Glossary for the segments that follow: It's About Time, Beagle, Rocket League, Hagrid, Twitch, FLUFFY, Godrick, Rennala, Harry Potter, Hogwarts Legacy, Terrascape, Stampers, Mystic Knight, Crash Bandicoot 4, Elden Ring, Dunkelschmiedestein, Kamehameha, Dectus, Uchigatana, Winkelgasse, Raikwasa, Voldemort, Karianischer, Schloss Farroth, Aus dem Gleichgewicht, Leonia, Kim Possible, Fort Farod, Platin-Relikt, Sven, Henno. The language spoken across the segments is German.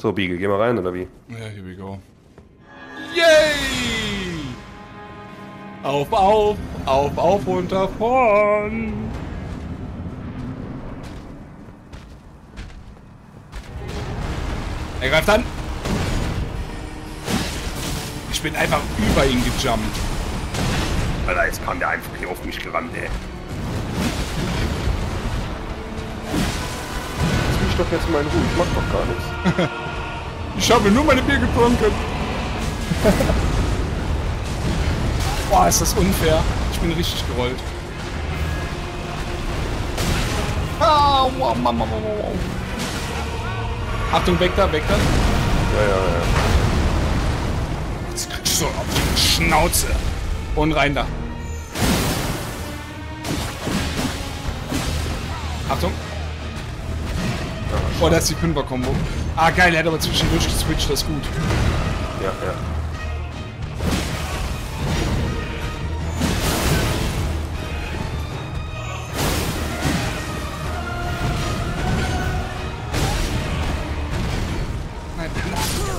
So, Beagle, geh mal rein, oder wie? Ja, here we go. Yay! Auf und davon! Er greift an! Ich bin einfach über ihn gejumpt. Alter, jetzt kam der einfach hier auf mich gerannt, ey. Lass mich doch jetzt mal in Ruhe, ich mach doch gar nichts. Ich habe nur meine Bier getrunken. Boah, ist das unfair. Ich bin richtig gerollt. Au, au, au, au, au. Achtung, weg da, weg da. Ja. Jetzt kriegst du auf die Schnauze. Und rein da. Achtung. Oh, da ist die Fünfer-Kombo. Ah, geil, er hat aber zwischendurch geswitcht, das ist gut. Ja.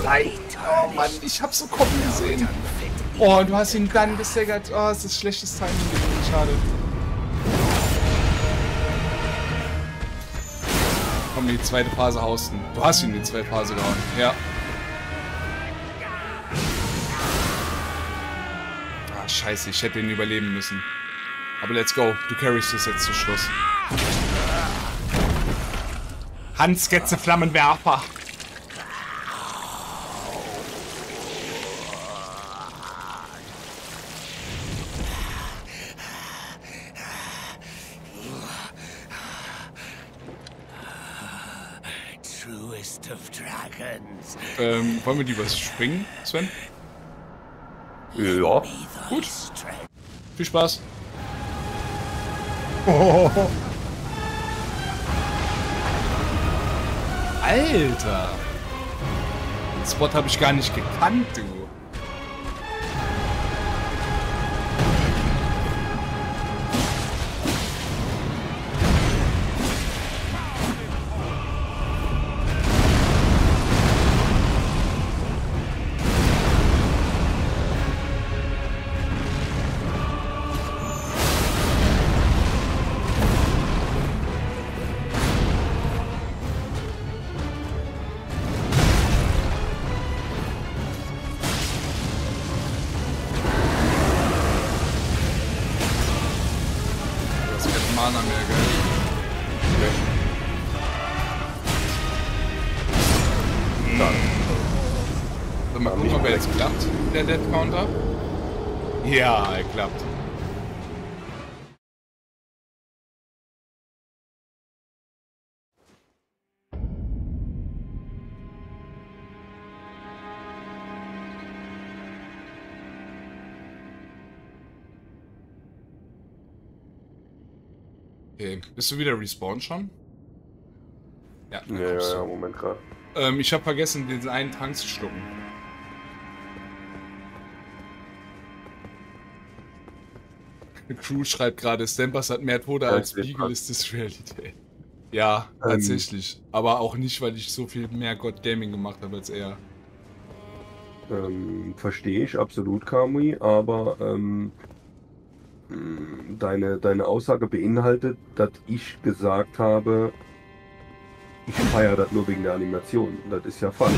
Nein. Oh Mann, ich hab so kommen gesehen. Oh, du hast ihn dann gesteggert. Oh, es ist schlechtes Timing. Schade. Komm, die zweite Phase hausten. Du hast ihn in die zweite Phase gehauen. Ja. Ah, scheiße. Ich hätte ihn überleben müssen. Aber let's go. Du carryst das jetzt zu Schluss. Hans, Sketze, Flammenwerfer. Wollen wir die was springen, Sven? Ja. Gut. Viel Spaß. Oh. Alter. Den Spot habe ich gar nicht gekannt, du. Counter? Ja, er klappt. Okay, bist du wieder respawned schon? Ja, ja, Moment gerade. Ich habe vergessen, diesen einen Trank zu schlucken. Crew schreibt gerade, Stampers hat mehr Tode als Beagle, ist das Realität. Ja, tatsächlich. Aber auch nicht, weil ich so viel mehr God Gaming gemacht habe als er. Verstehe ich absolut, Kami, aber deine Aussage beinhaltet, dass ich gesagt habe, ich feiere das nur wegen der Animation. Das ist ja falsch.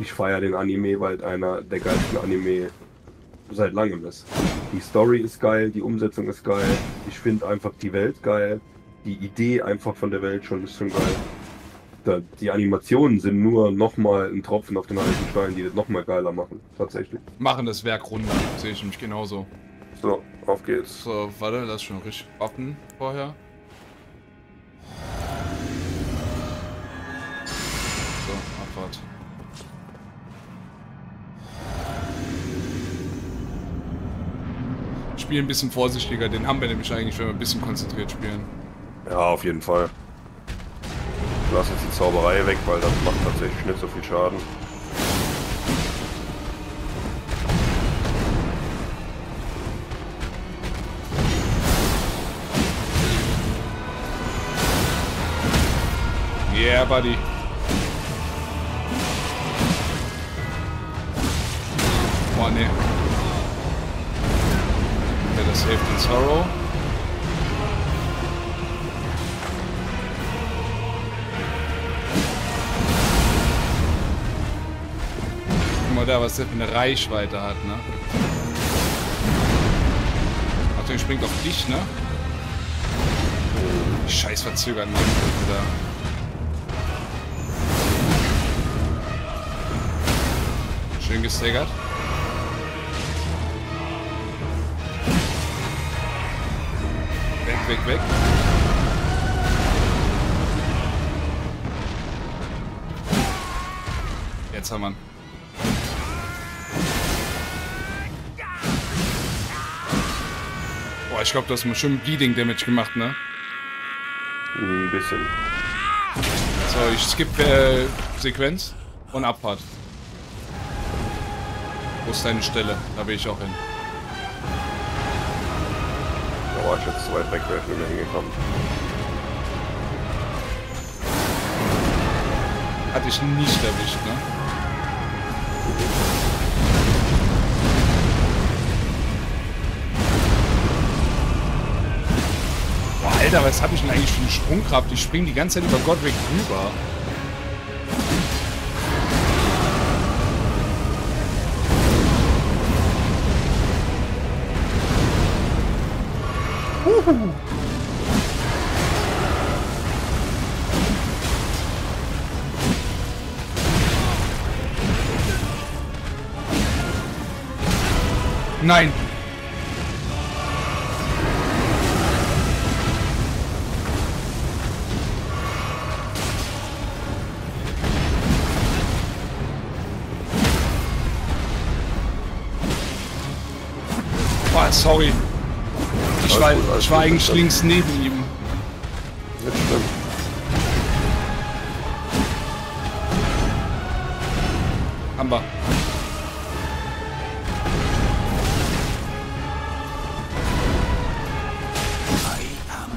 Ich feiere den Anime, weil einer der geilsten Anime seit langem ist. Die Story ist geil, die Umsetzung ist geil, ich finde einfach die Welt geil, die Idee einfach von der Welt schon ist schon geil. Die Animationen sind nur nochmal ein Tropfen auf den heißen Stein, die das nochmal geiler machen, tatsächlich. Machen das Werk runter, sehe ich mich genauso. So, auf geht's. So, warte, lass schon richtig wappen vorher. So, Abfahrt. Spiel ein bisschen vorsichtiger, den haben wir nämlich eigentlich, wenn wir ein bisschen konzentriert spielen. Ja, auf jeden Fall. Ich lasse jetzt die Zauberei weg, weil das macht tatsächlich nicht so viel Schaden. Yeah, buddy. Oh, ne. Okay, das hilft den Sorrow. Guck mal da, was der für eine Reichweite hat, ne? Achtung, der springt auf dich, ne? Scheiß verzögert, Mann, wieder. Schön gesteckert. Weg, weg, weg. Jetzt haben wir ihn. Boah, ich glaube, du hast mal schön Bleeding Damage gemacht, ne? Ein bisschen. So, ich skippe Sequenz und Abfahrt. Wo ist deine Stelle? Da will ich auch hin. Oh, ich bin zu weit weg, wäre ich nicht mehr hingekommen. Hatte ich nicht erwischt, ne? Boah, Alter, was hab ich denn eigentlich für eine Sprungkraft? Ich springe die ganze Zeit über Godrick rüber. Nein! Boah, sorry. Ich war eigentlich links neben ihm. Das stimmt. Haben wir.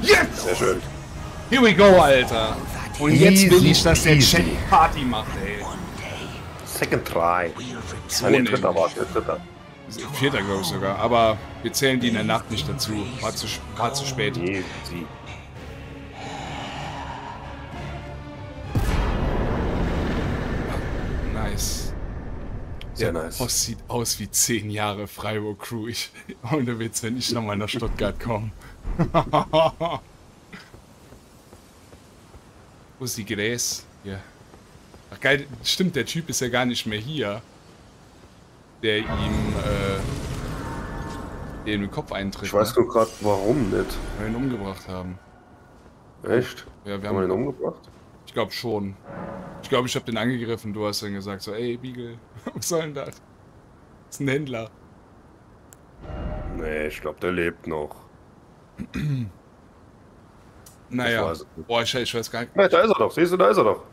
Jetzt! Sehr schön. Here we go, Alter. Und jetzt will ich, dass der Chat Party macht, ey. Second try. Nein, dritter war der dritte. Vierter, glaube ich sogar, aber wir zählen die in der Nacht nicht dazu. War zu spät. Nee, sie. Nice. Sehr nice. Der Post sieht aus wie 10 Jahre Freiburg Crew. Ohne Witz, wenn ich nochmal nach Stuttgart komme. Wo ist die Gräs? Ja. Ach geil, stimmt, der Typ ist ja gar nicht mehr hier. Der ihm in den Kopf eintritt. Ich weiß nur gerade warum nicht. Weil wir ihn umgebracht haben. Echt? Ja, haben wir ihn umgebracht? Ich glaube schon. Ich glaube, ich habe den angegriffen. Du hast dann gesagt so, ey Beagle, was soll denn das? Das ist ein Händler. Nee, ich glaube, der lebt noch. Naja. Boah, ich weiß gar nicht. Ja, da ist er doch, siehst du, da ist er doch.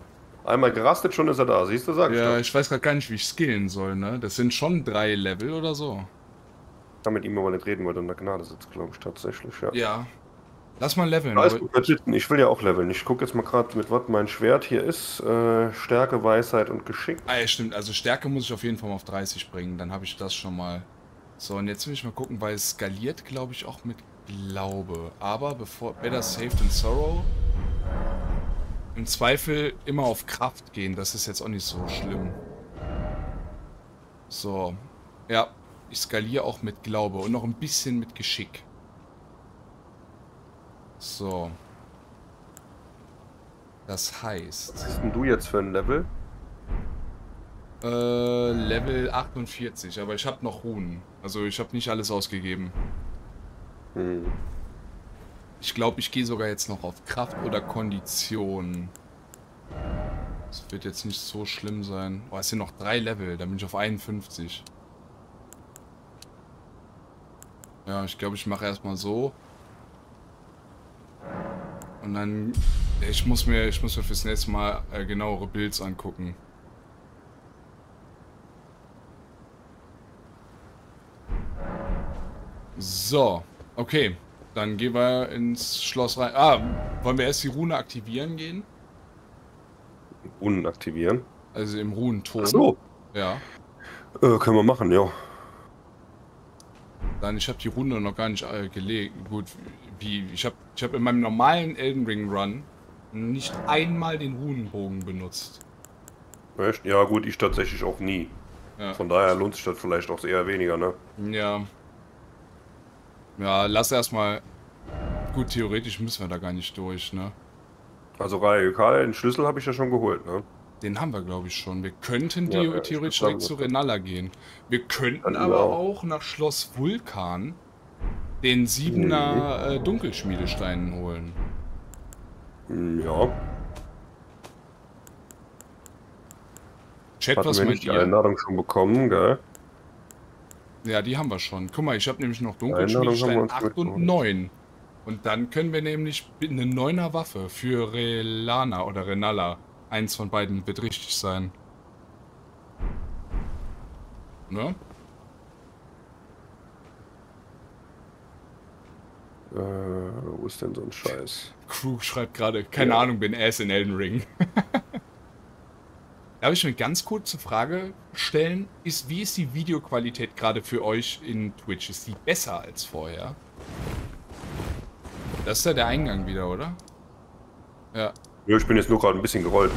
Einmal gerastet, schon ist er da, siehst du, sagst du? Ja, ich weiß gerade gar nicht, wie ich skillen soll, ne? Das sind schon 3 Level oder so. Ich kann mit ihm aber nicht reden, weil er in der Gnade sitzt, glaube ich, tatsächlich, ja. Ja. Lass mal leveln. Ich will ja auch leveln. Ich gucke jetzt mal gerade, mit was mein Schwert hier ist. Stärke, Weisheit und Geschick. Ah ja, stimmt. Also Stärke muss ich auf jeden Fall mal auf 30 bringen, dann habe ich das schon mal. So, und jetzt will ich mal gucken, weil es skaliert, glaube ich, auch mit Glaube. Aber bevor... Better safe than sorrow... Im Zweifel immer auf Kraft gehen, das ist jetzt auch nicht so schlimm. So. Ja, ich skaliere auch mit Glaube und noch ein bisschen mit Geschick. So. Das heißt... Was bist denn du jetzt für ein Level? Level 48, aber ich habe noch Runen. Also ich habe nicht alles ausgegeben. Hm. Ich glaube, ich gehe sogar jetzt noch auf Kraft oder Kondition. Das wird jetzt nicht so schlimm sein. Oh, es sind noch 3 Level, da bin ich auf 51. Ja, ich glaube, ich mache erstmal so. Und dann... Ich muss mir fürs nächste Mal genauere Builds angucken. So, okay. Dann gehen wir ins Schloss rein. Ah, wollen wir erst die Rune aktivieren gehen? Runen aktivieren? Also im Runenturm. Ach so. Ja. Können wir machen, ja. Dann, ich habe die Runde noch gar nicht gelegt. Gut, wie ich hab in meinem normalen Elden Ring Run nicht einmal den Runenbogen benutzt. Echt? Ja gut, ich tatsächlich auch nie. Ja. Von daher lohnt sich das vielleicht auch eher weniger, ne? Ja. Ja, lass erstmal. Gut, theoretisch müssen wir da gar nicht durch, ne? Also Raikwasa, den Schlüssel habe ich ja schon geholt, ne? Den haben wir, glaube ich, schon. Wir könnten ja, theoretisch direkt zu Rennala gehen. Wir könnten aber auch nach Schloss Vulkan den 7er Dunkelschmiedestein holen. Ja. Chat, hatten was meint ihr? Die Einladung schon bekommen, gell? Ja, die haben wir schon. Guck mal, ich habe nämlich noch Dunkelschmiedestein 8 und 9. Und dann können wir nämlich eine 9er Waffe für Relana oder Rennala. Eins von beiden wird richtig sein. Ne? Wo ist denn so ein Scheiß? Crew schreibt gerade, keine Ahnung, bin Ass in Elden Ring. Darf ich eine ganz kurze Frage stellen? Wie ist die Videoqualität gerade für euch in Twitch? Ist die besser als vorher? Das ist ja der Eingang wieder, oder? Ja. Ich bin jetzt nur gerade ein bisschen gerollt.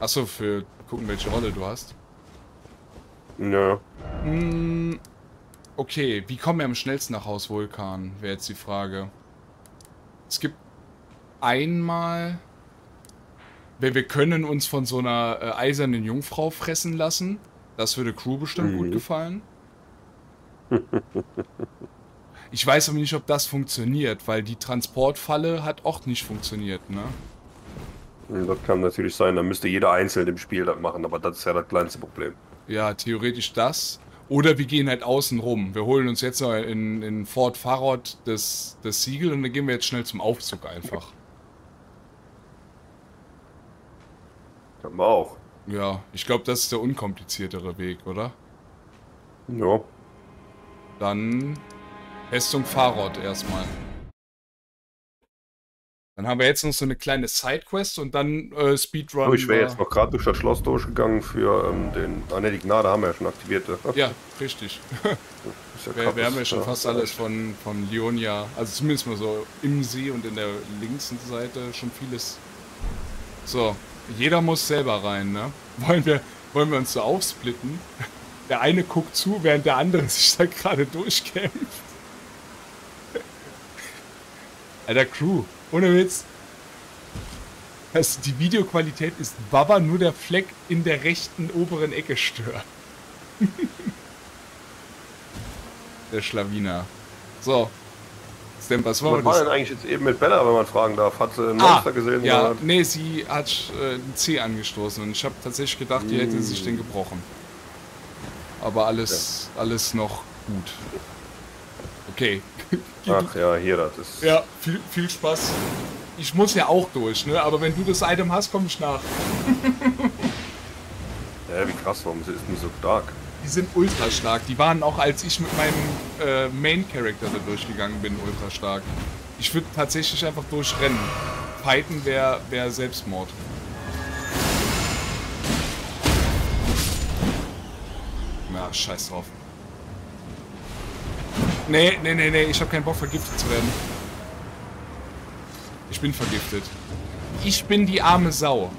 Achso, für gucken, welche Rolle du hast. Ja. Okay, wie kommen wir am schnellsten nach Haus Vulkan? Wäre jetzt die Frage. Es gibt einmal... Wir können uns von so einer eisernen Jungfrau fressen lassen. Das würde Crew bestimmt gut gefallen. Ich weiß aber nicht, ob das funktioniert, weil die Transportfalle hat auch nicht funktioniert, ne? Das kann natürlich sein, dann müsste jeder Einzelne im Spiel das machen, aber das ist ja das kleinste Problem. Ja, theoretisch das. Oder wir gehen halt außen rum. Wir holen uns jetzt noch in Fort Farod das Siegel und dann gehen wir jetzt schnell zum Aufzug einfach. Können wir auch. Ja, ich glaube, das ist der unkompliziertere Weg, oder? Ja. Dann Festung Farod erstmal. Dann haben wir jetzt noch so eine kleine Sidequest und dann Speedrun. Oh, ich wäre jetzt noch gerade durch das Schloss durchgegangen für den... Ah ne, die Gnade haben wir ja schon aktiviert. Ja, richtig. Ja, wir haben ja schon fast alles von Leonia, also zumindest mal so im See und in der linken Seite schon vieles. So, jeder muss selber rein, ne? Wollen wir uns so aufsplitten? Der eine guckt zu, während der andere sich da gerade durchkämpft. Alter, Crew. Ohne Witz. Also die Videoqualität ist Baba, nur der Fleck in der rechten oberen Ecke stört. Der Schlawiner. So. Stampers, was war denn eigentlich jetzt eben mit Bella, wenn man fragen darf? Hat sie einen Monster gesehen? Ja, nee, sie hat einen Zeh angestoßen und ich habe tatsächlich gedacht, die hätte sich den gebrochen. Aber alles noch gut. Okay. Ach ja, hier, das ist... Ja, viel Spaß. Ich muss ja auch durch, ne? Aber wenn du das Item hast, komm ich nach. Wie krass, warum sind die so stark? Die sind ultra stark. Die waren auch, als ich mit meinem Main-Character da durchgegangen bin, ultra stark. Ich würde tatsächlich einfach durchrennen. Fighten wäre Selbstmord. Na, scheiß drauf. Nee, ich habe keinen Bock, vergiftet zu werden. Ich bin vergiftet. Ich bin die arme Sau.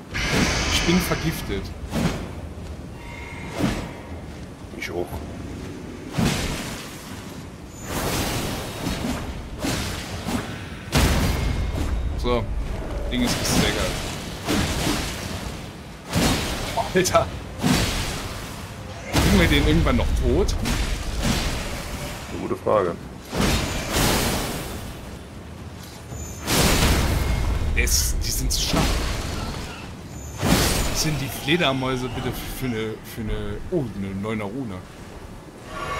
Ich bin vergiftet. Ich auch. So, Ding ist gestaggert. Alter. Kriegen wir den irgendwann noch tot? Gute Frage. Die sind zu stark. Was sind die Fledermäuse bitte für eine... Oh, eine 9er Rune.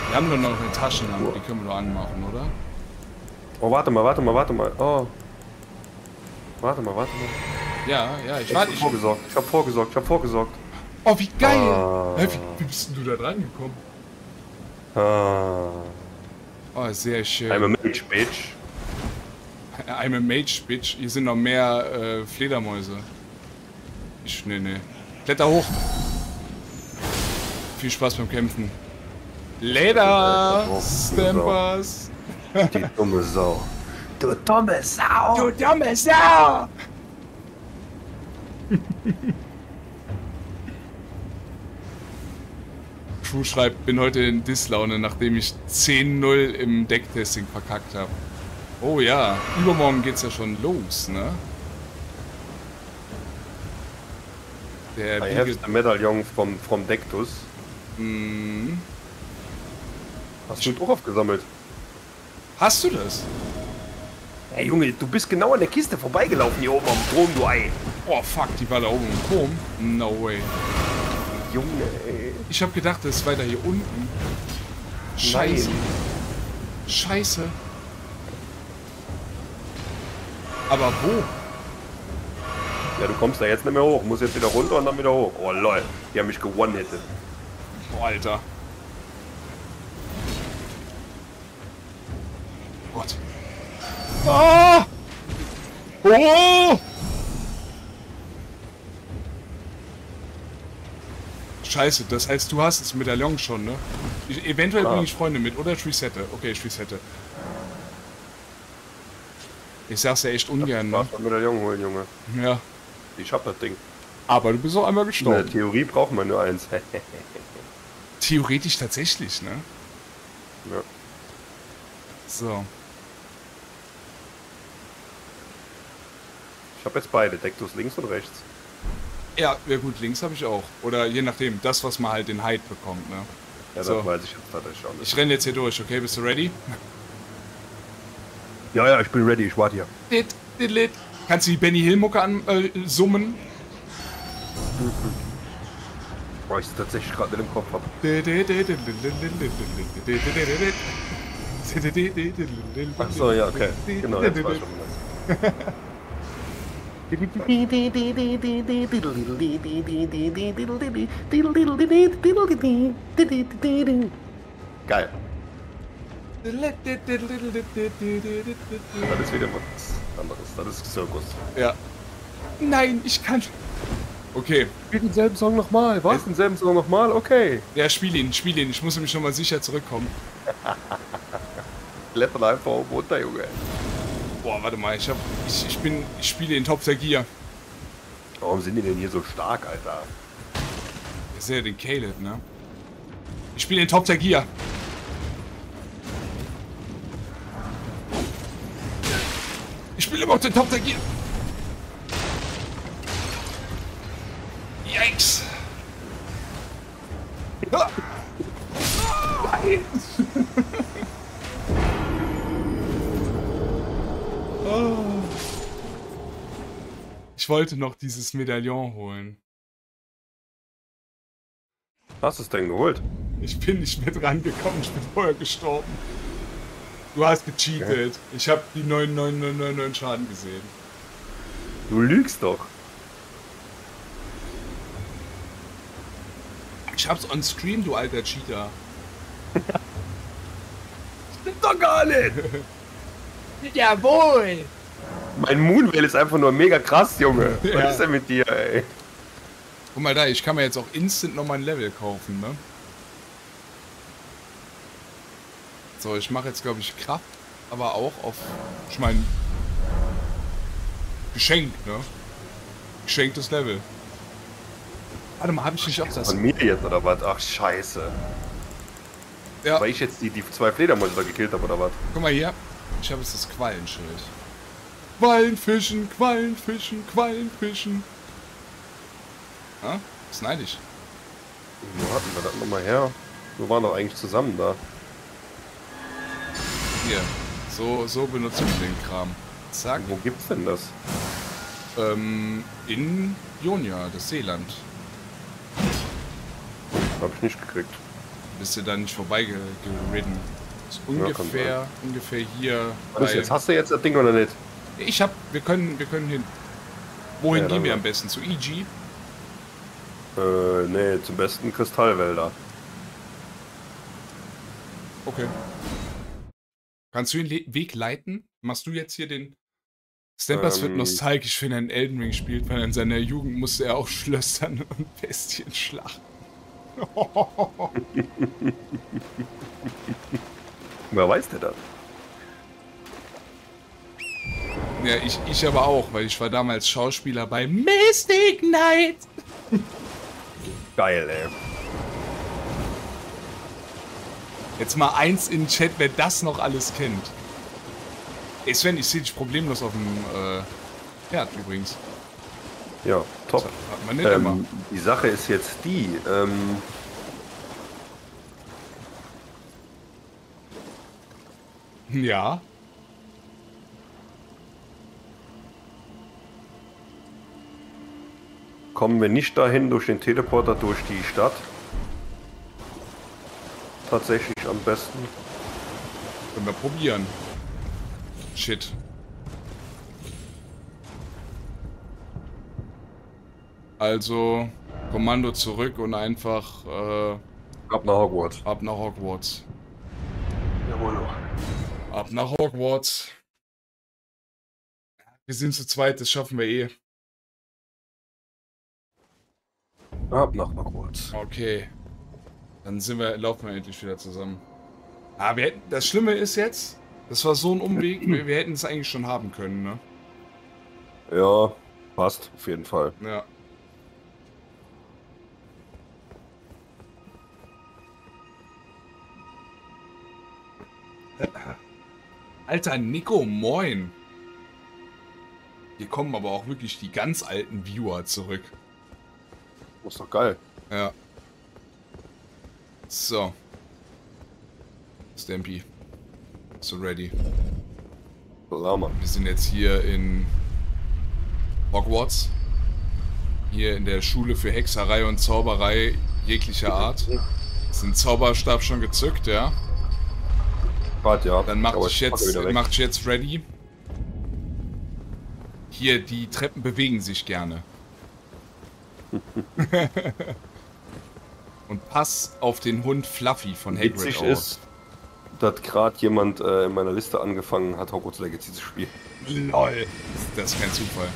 Wir haben doch noch eine Taschenlampe, die können wir doch anmachen, oder? Oh, warte mal. Oh. Warte mal. Ja, ich hab vorgesorgt. Oh, wie geil! Wie bist denn du da dran gekommen? Oh, sehr schön. I'm a mage, bitch. I'm a mage, bitch. Hier sind noch mehr Fledermäuse. Nee. Kletter hoch. Viel Spaß beim Kämpfen. Leder! Stampers! Die dumme Sau! Du dumme Sau! Du dumme Sau! Crew schreibt, bin heute in Dislaune, nachdem ich 10-0 im Decktesting verkackt habe. Oh ja, übermorgen geht's ja schon los, ne? Der I have the Medaillon vom Dectus. Mm. Hast du auch aufgesammelt? Hast du das? Hey Junge, du bist genau an der Kiste vorbeigelaufen hier oben am Turm, du Ei. Oh fuck, die war da oben im Turm? No way. Junge, ey. Ich hab gedacht, das ist weiter hier unten. Scheiße. Nein. Scheiße. Aber wo? Ja, du kommst da jetzt nicht mehr hoch. Muss jetzt wieder runter und dann wieder hoch. Oh lol, die haben mich gewonnen-hittet. Oh, Alter. Gott. Ah! Oh! Scheiße, das heißt, du hast das Medaillon schon, ne? Eventuell bringe ich Freunde mit, oder? Ich resette. Okay, ich resette. Ich sag's ja echt ungern, ne? Ich Medaillon holen, Junge. Ja. Ich hab das Ding. Aber du bist auch einmal gestorben. In der Theorie braucht man nur eins. Theoretisch tatsächlich, ne? Ja. So. Ich hab jetzt beide, Dectus links und rechts. Ja gut, links habe ich auch. Oder je nachdem, das, was man halt in Hyde bekommt, ne? Ja, so. Das weiß ich jetzt tatsächlich auch nicht. Ich renne jetzt hier durch, okay? Bist du ready? Ja, ich bin ready, ich warte hier. Dit. Kannst du die Benny Hill-Mucke ansummen? Boah, ich es tatsächlich gerade in dem Kopf ab. Achso, ja, okay. Genau, jetzt war ich schon mal. Geil. Das ist wieder was anderes. Das ist Zirkus. Ja. Nein, ich kann. Okay. Spiel denselben Song nochmal. Was? Denselben Song nochmal? Okay. Ja, spiel ihn. Ich muss nämlich schon mal sicher zurückkommen. Level einfach runter, Junge. Boah, warte mal. Ich spiele in Top der Gear. Warum sind die denn hier so stark, Alter? Ich sehe ja den Caleb, ne? Ich spiele in Top der Gear. Ich spiele immer auf den Top der Gear. Yikes. Ah. Nein. Oh. Ich wollte noch dieses Medaillon holen. Hast du es denn geholt? Ich bin nicht mehr dran gekommen. Ich bin vorher gestorben. Du hast gecheatet. Ja. Ich habe die 99999 Schaden gesehen. Du lügst doch. Ich hab's on stream, du alter Cheater. Stimmt doch gar nicht. Jawohl. Mein Moonwell ist einfach nur mega krass, Junge. Ja. Was ist denn mit dir, ey? Guck mal da, ich kann mir jetzt auch instant nochmal ein Level kaufen, ne? So, ich mache jetzt, glaube ich, Kraft, aber auch auf, ich meine, geschenkt, ne? Geschenktes Level. Warte mal, habe ich nicht auch das... Von mir jetzt, oder was? Ach, scheiße. Ja. Weil ich jetzt die 2 Fledermäuse da gekillt habe, oder was? Guck mal hier, ich habe jetzt das Quallenschild. Quallenfischen, Quallenfischen, Quallenfischen. Ja, das neide ich. Wo hatten wir das nochmal her? Wir waren doch eigentlich zusammen da. Hier. So benutze ich den Kram. Zack. Wo gibt's denn das? In Leonia, das Seeland. Hab ich nicht gekriegt. Bist du da nicht vorbeigeritten? Ungefähr hier. Was jetzt? Hast du jetzt das Ding oder nicht? Wir können hin. Wohin gehen wir am besten? Zu EG? Nee, zum besten Kristallwälder. Okay. Kannst du den Weg leiten? Machst du jetzt hier den... Stampers wird nostalgisch, wenn er in Elden Ring spielt, weil in seiner Jugend musste er auch Schlössern und Bestien schlachten. Wer weiß denn das? Ja, ich aber auch, weil ich war damals Schauspieler bei Mystic Knight. Geil, ey. Jetzt mal eins in den Chat, wer das noch alles kennt. Ey Sven, ich sehe dich problemlos auf dem Pferd übrigens. Ja, top. Hat man nicht immer. Die Sache ist jetzt die, ja. Kommen wir nicht dahin durch den Teleporter durch die Stadt. Tatsächlich am besten. Können wir probieren. Shit. Also Kommando zurück und einfach ab nach Hogwarts. Ab nach Hogwarts. Jawohl. Ab nach Hogwarts. Wir sind zu zweit, das schaffen wir eh. Ab nach Hogwarts. Okay. Dann sind wir, laufen wir endlich wieder zusammen. Aber wir hätten, das Schlimme ist jetzt, das war so ein Umweg, wir hätten es eigentlich schon haben können, ne? Ja, passt, auf jeden Fall. Ja. Alter, Nico, moin. Hier kommen aber auch wirklich die ganz alten Viewer zurück. Das ist doch geil. Ja. So. Stampy. So ready. Lama. Wir sind jetzt hier in Hogwarts. Hier in der Schule für Hexerei und Zauberei jeglicher Art. Ist ein Zauberstab schon gezückt, ja? Ja. Dann mach ich jetzt ready. Hier, die Treppen bewegen sich gerne. Und pass auf den Hund Fluffy von Hagrid auf. Witzig ist, dass gerade jemand in meiner Liste angefangen hat, Hogwarts Legacy zu spielen. LOL. Das ist kein Zufall.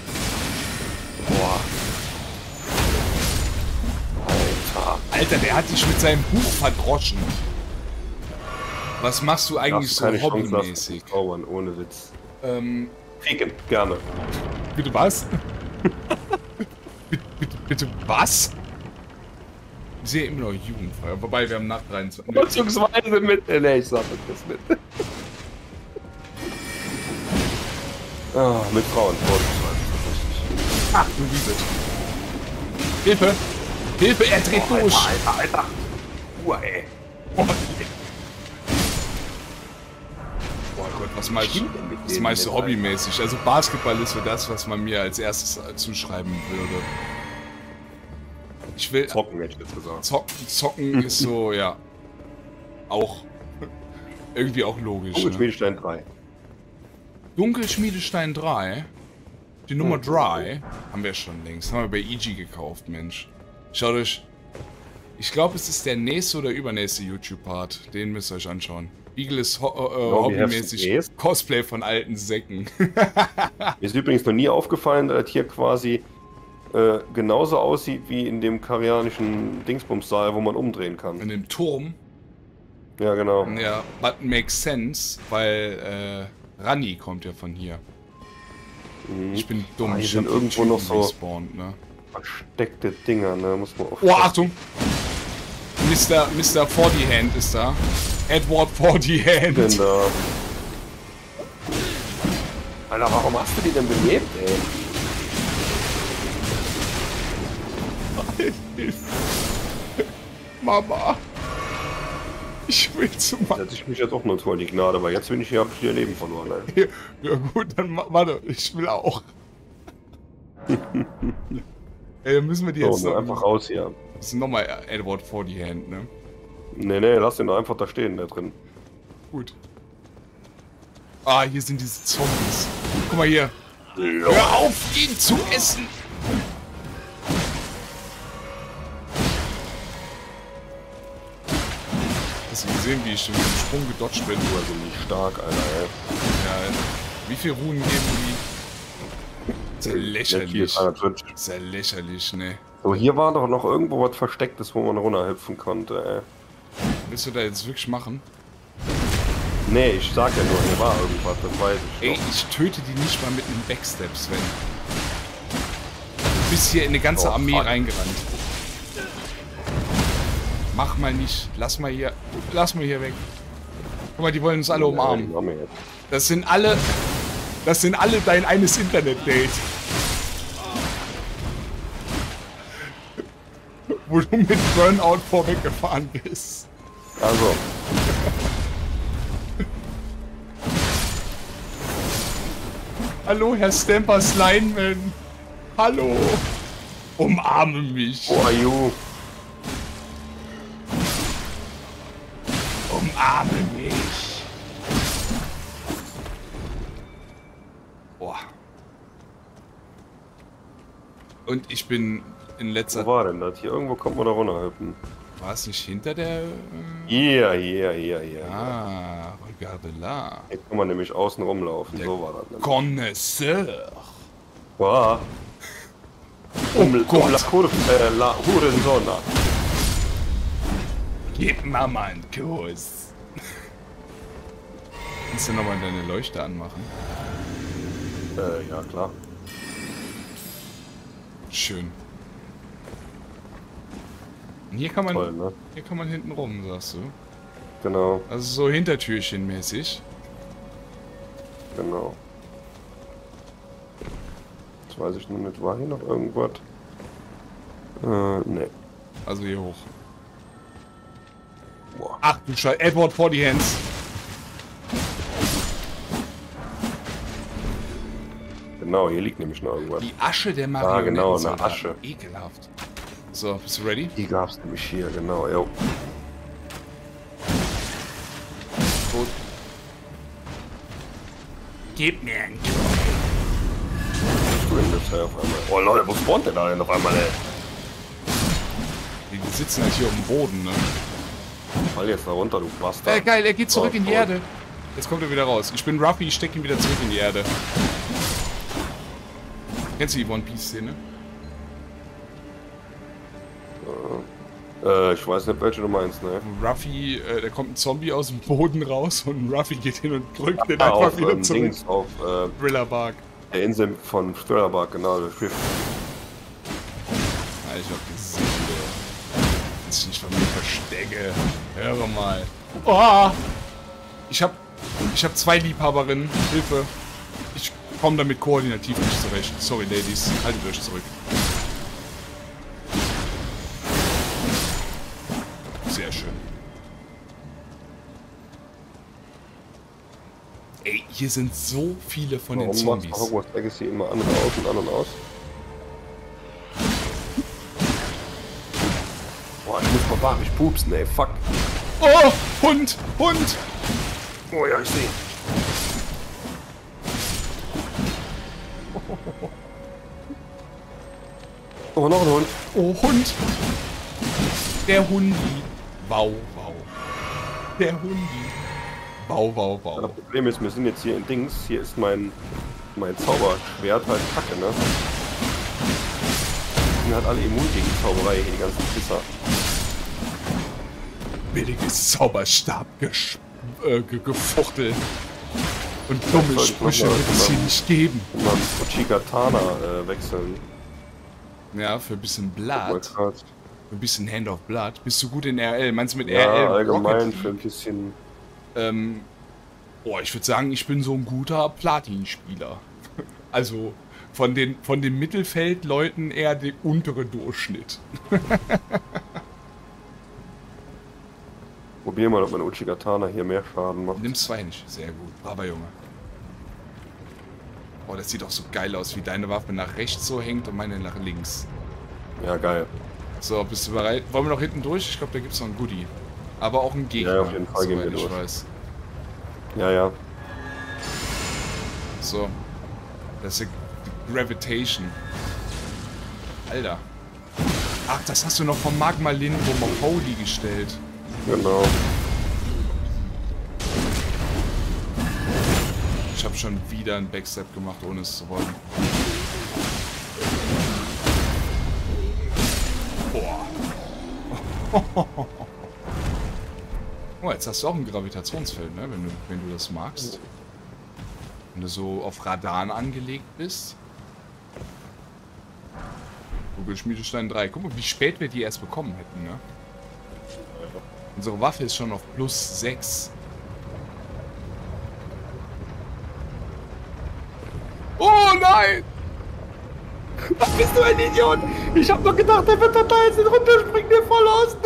Boah. Alter. Alter, der hat dich mit seinem Buch verdroschen. Was machst du eigentlich so hobbymäßig? Oh, ohne Witz. Ficken, gerne. Bitte was? Bitte was? Ich sehe immer noch jugendfrei. Wobei, wir haben nach 23. Beziehungsweise mit. Ne, ich sag das mit. Mit Frauen. Ach, du Liebe. Hilfe! Hilfe, er dreht durch! Alter, Alter! Uah, ey! Oh Gott, was mach ich so hobbymäßig? Also, Basketball ist so das, was man mir als erstes zuschreiben würde. Ich will zocken, hätte ich jetzt gesagt. Zocken ist so, ja. Auch. Irgendwie auch logisch. Dunkelschmiedestein 3. Dunkelschmiedestein 3? Die Nummer 3 haben wir schon längst. Haben wir bei EG gekauft, Mensch. Schaut euch. Ich glaube, es ist der nächste oder übernächste YouTube-Part. Den müsst ihr euch anschauen. Beagle ist hobbymäßig Cosplay von alten Säcken. Mir ist übrigens noch nie aufgefallen, dass hier quasi genauso aussieht wie in dem karianischen Dingsbums-Saal, wo man umdrehen kann. In dem Turm? Ja, genau. Ja, but makes sense, weil Rani kommt ja von hier. Mhm. Ich bin dumm, ich hab irgendwo noch so gespawnt, ne? Versteckte Dinger, ne? Muss man aufpassen. Oh, Achtung! Mr. 40-Hand ist da. Edward 40-Hand! Genau. Alter, warum hast du die denn belebt, ey? Mama, ich will zu machen. Setze ich mich jetzt auch nur vor die Gnade, aber jetzt bin ich hier, habe ich ihr Leben verloren. Alter. Ja gut, dann warte, ich will auch. Ey, müssen wir die so, jetzt noch einfach raus hier. Das ist nochmal Edward 40-Hand, ne? Ne, lass den doch einfach da stehen, da drin. Gut. Ah, hier sind diese Zombies. Guck mal hier. Lord. Hör auf, ihn zu essen! Hast du gesehen, wie ich im Sprung gedodged bin? Du also nicht stark, Alter, ey. Ja, wie viel Runen geben die? Sehr lächerlich. Sehr lächerlich, ne? Aber hier war doch noch irgendwo was Verstecktes, wo man runterhüpfen konnte, ey. Willst du da jetzt wirklich machen? Nee, ich sag ja nur, hier war irgendwas, das weiß ich. Ey, ich töte die nicht mal mit einem Backstep, Sven. Du bist hier in eine ganze Armee reingerannt. Mach mal nicht. Lass mal hier weg. Guck mal, die wollen uns alle umarmen. Das sind alle dein eines Internet-Date. Wo du mit Burnout vorweggefahren bist. Also. Hallo, Herr Stampers Lineman. Hallo. Umarme mich. Who are you? Umarme mich. Boah. Und ich bin in letzter... Wo war denn das? Hier irgendwo kommt man da runterhüpfen. War es nicht hinter der... Yeah. Ah, regarde là. Hier kann man nämlich außen rumlaufen, der so war das. Connoisseur. Wow. Um La Curve, La Hurenzona. Gib Mama einen Kuss. Kannst du nochmal deine Leuchte anmachen? Ja, klar. Schön. Und hier kann man, toll, ne? Hier kann man hinten rum, sagst du? Genau. Also so Hintertürchen-mäßig. Genau. Jetzt weiß ich nur nicht, war hier noch irgendwas? Ne. Also hier hoch. Boah. Ach du Scheiße, Edward for the Hands. Genau, hier liegt nämlich noch irgendwas. Die Asche der Marionetten. Ah, genau, eine Asche. Ekelhaft. So, bist du ready? Die gab's nämlich hier, genau, jo. Gut. Gib mir einen Job. Ich bin das hier auf einmal. Oh Leute, wo spawnt denn da denn auf einmal, ey? Die sitzen halt hier auf dem Boden, ne? Fall jetzt da runter, du Bastard. Geil, er geht zurück in die Erde. Jetzt kommt er wieder raus. Ich bin Ruffy, ich steck ihn wieder zurück in die Erde. Kennst du die One-Piece-Szene? Ich weiß nicht, welche du meinst, ne? Ruffy, da kommt ein Zombie aus dem Boden raus und Ruffy geht hin und drückt den einfach auf, wieder zurück. Dings auf Thriller Bark. Der Insel von Thriller Bark, genau, das Schiff. Ja, ich hab gesehen, dass ich nicht von mir verstecke. Höre mal. Oh! Ich hab zwei Liebhaberinnen. Hilfe. Ich komme damit koordinativ nicht zurecht. Sorry, Ladies. Haltet euch zurück. Sehr schön. Ey, hier sind so viele von den Zombies. Warum macht Hogwarts Legacy immer andere aus und anderen aus? Boah, ich muss barbarisch pupsen, ey, fuck. Oh, Hund, Hund! Oh ja, ich seh. Oh, noch ein Hund. Oh, Hund! Der Hundi. Wow, wow. Der Hundi. Wow, wow, wow. Das Problem ist, wir sind jetzt hier in Dings. Hier ist mein Zauberschwert halt kacke, ne? Die sind halt alle immun gegen Zauberei, hier die ganzen Pisser. Billiges Zauberstab gefuchtelt. Und dumme Sprüche wird es hier nicht geben. Mal Uchigatana wechseln. Ja, für ein bisschen Blatt. Ein bisschen Hand of Blood. Bist du gut in RL? Meinst du mit ja, RL? Allgemein für ein bisschen. Boah, ich würde sagen, ich bin so ein guter Platin-Spieler. Also von den Mittelfeldleuten eher der untere Durchschnitt. Probier mal, ob mein Uchigatana hier mehr Schaden macht. Nimm zwei nicht. Sehr gut. Braver Junge. Boah, das sieht doch so geil aus, wie deine Waffe nach rechts so hängt und meine nach links. Ja, geil. So, bist du bereit? Wollen wir noch hinten durch? Ich glaube, da gibt es noch ein Goodie. Aber auch ein Gegner. Ja, auf jeden Fall gehen wir durch. Weiß. Ja, ja. So. Das ist die Gravitation. Alter. Ach, das hast du noch vom Magma Lindomofodi gestellt. Genau. Ich habe schon wieder einen Backstep gemacht, ohne es zu wollen. Oh, jetzt hast du auch ein Gravitationsfeld, ne? Wenn du das magst. Wenn du so auf Radarn angelegt bist. Google Schmiedestein 3. Guck mal, wie spät wir die erst bekommen hätten, ne? Unsere Waffe ist schon auf plus 6. Oh nein! Was bist du ein Idiot? Ich hab doch gedacht, der wird total jetzt runterspringen, der voll aus.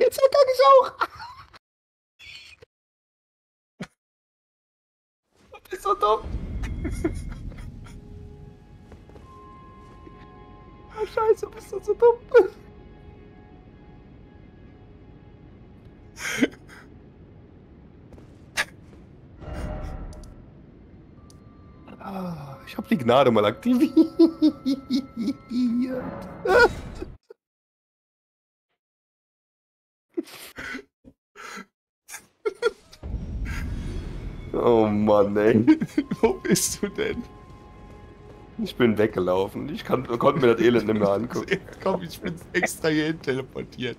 Jetzt kann ich auch. Das ist so dumm. Oh, Scheiße, bist du so dumm. Ah, ich habe die Gnade mal aktiviert. Oh Mann, ey. Wo bist du denn? Ich bin weggelaufen. Ich konnte mir das Elend nicht mehr angucken. Komm, ich bin extra hierhin teleportiert.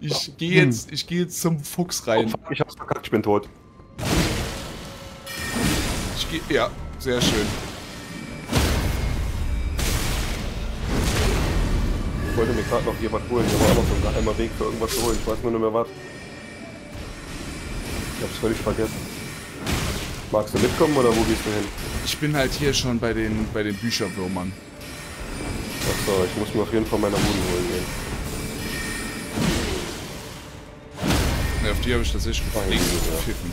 Ich geh jetzt zum Fuchs rein. Oh, ich hab's verkackt, ich bin tot. Ja, sehr schön. Ich wollte mir gerade noch jemand holen, ich habe auch noch so einen geheimen Weg für irgendwas zu holen, ich weiß nur nicht mehr was. Ich hab's völlig vergessen. Magst du mitkommen oder wo gehst du hin? Ich bin halt hier schon bei den Bücherwürmern. Achso, ich muss mir auf jeden Fall meiner Mutter holen gehen. Ne, auf die habe ich tatsächlich gepfiffen.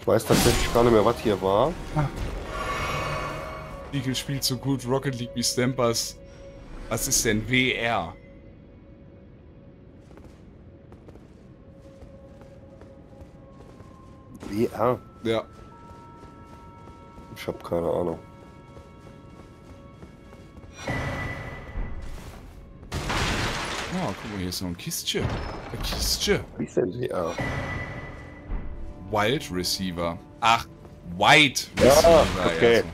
Ich weiß tatsächlich gar nicht mehr, was hier war. Beagle spielt so gut Rocket League wie Stampers. Was ist denn WR? WR? Ja. Ich hab keine Ahnung. Oh, guck mal, hier ist noch ein Kistchen. Ein Kistchen. Wie ist denn WR? Wild Receiver. Ach, Wide Receiver. Ja, okay. Also.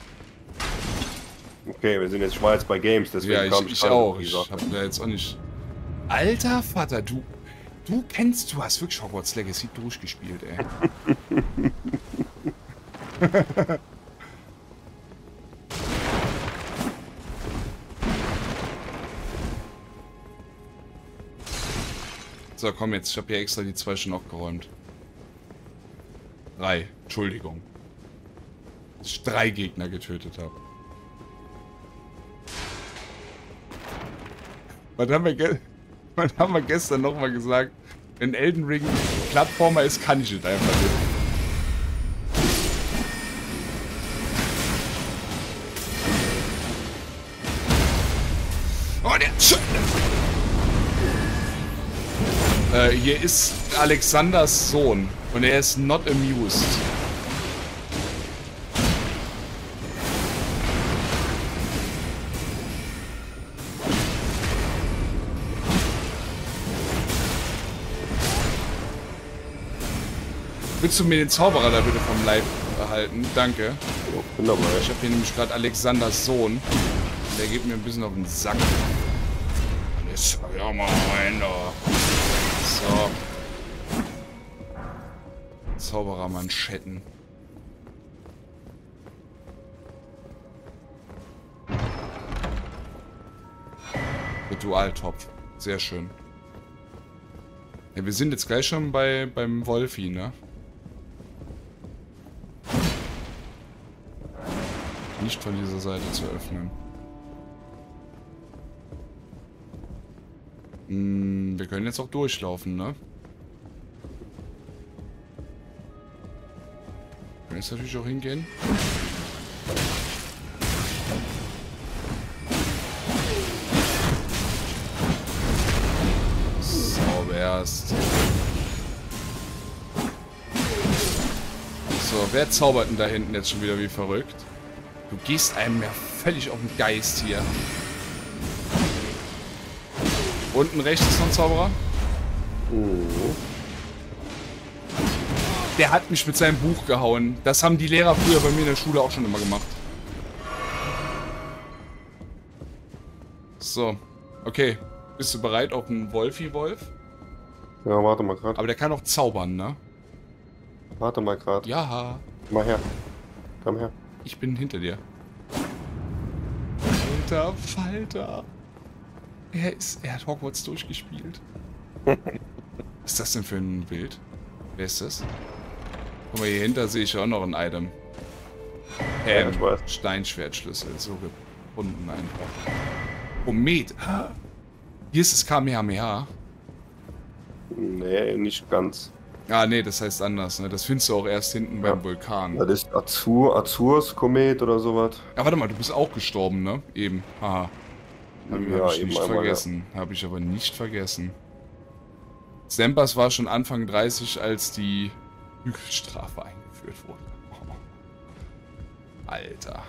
Okay, wir sind jetzt schwarz bei Games, deswegen ja, ich auch. Ich hab da jetzt auch nicht... Alter Vater, du hast wirklich Hogwarts Legacy durchgespielt, ey. So, komm jetzt, ich hab hier extra die 2 schon aufgeräumt. 3, Entschuldigung. Dass ich 3 Gegner getötet habe. Was haben wir gestern nochmal gesagt? Wenn Elden Ring Plattformer ist, kann ich es einfach nicht. Oh, der Sch hier ist Alexanders Sohn. Und er ist not amused. Willst du mir den Zauberer da bitte vom Leib erhalten? Danke. Oh, wunderbar. Ich habe hier nämlich gerade Alexanders Sohn. Der geht mir ein bisschen auf den Sack. Jetzt ja mal rein da. So. Zauberermanschetten. Ritualtopf. Sehr schön. Ja, wir sind jetzt gleich schon beim Wolfi, ne? Nicht von dieser Seite zu öffnen. Wir können jetzt auch durchlaufen, ne? Jetzt natürlich auch hingehen. Sauberst. So, wer zaubert denn da hinten jetzt schon wieder wie verrückt? Du gehst einem ja völlig auf den Geist hier. Unten rechts ist noch ein Zauberer. Oh. Der hat mich mit seinem Buch gehauen. Das haben die Lehrer früher bei mir in der Schule auch schon immer gemacht. So. Okay. Bist du bereit auf einen Wolfi-Wolf? Ja, warte mal gerade. Aber der kann auch zaubern, ne? Warte mal gerade. Ja. Komm mal her. Komm her. Ich bin hinter dir. Alter Falter. Er hat Hogwarts durchgespielt. Was ist das denn für ein Bild? Wer ist das? Guck mal, hier hinter sehe ich auch noch ein Item. Ja, Steinschwertschlüssel. So gebunden einfach. Komet. Hier ist das Kamehameha. Nee, nicht ganz. Ah, nee, das heißt anders. Ne? Das findest du auch erst hinten beim Vulkan. Das ist Azurs Komet oder sowas. Ja, warte mal, du bist auch gestorben, ne? Eben. Haha. Hab ich aber nicht vergessen. Stampers war schon Anfang 30, als die Hügelstrafe eingeführt wurde. Alter.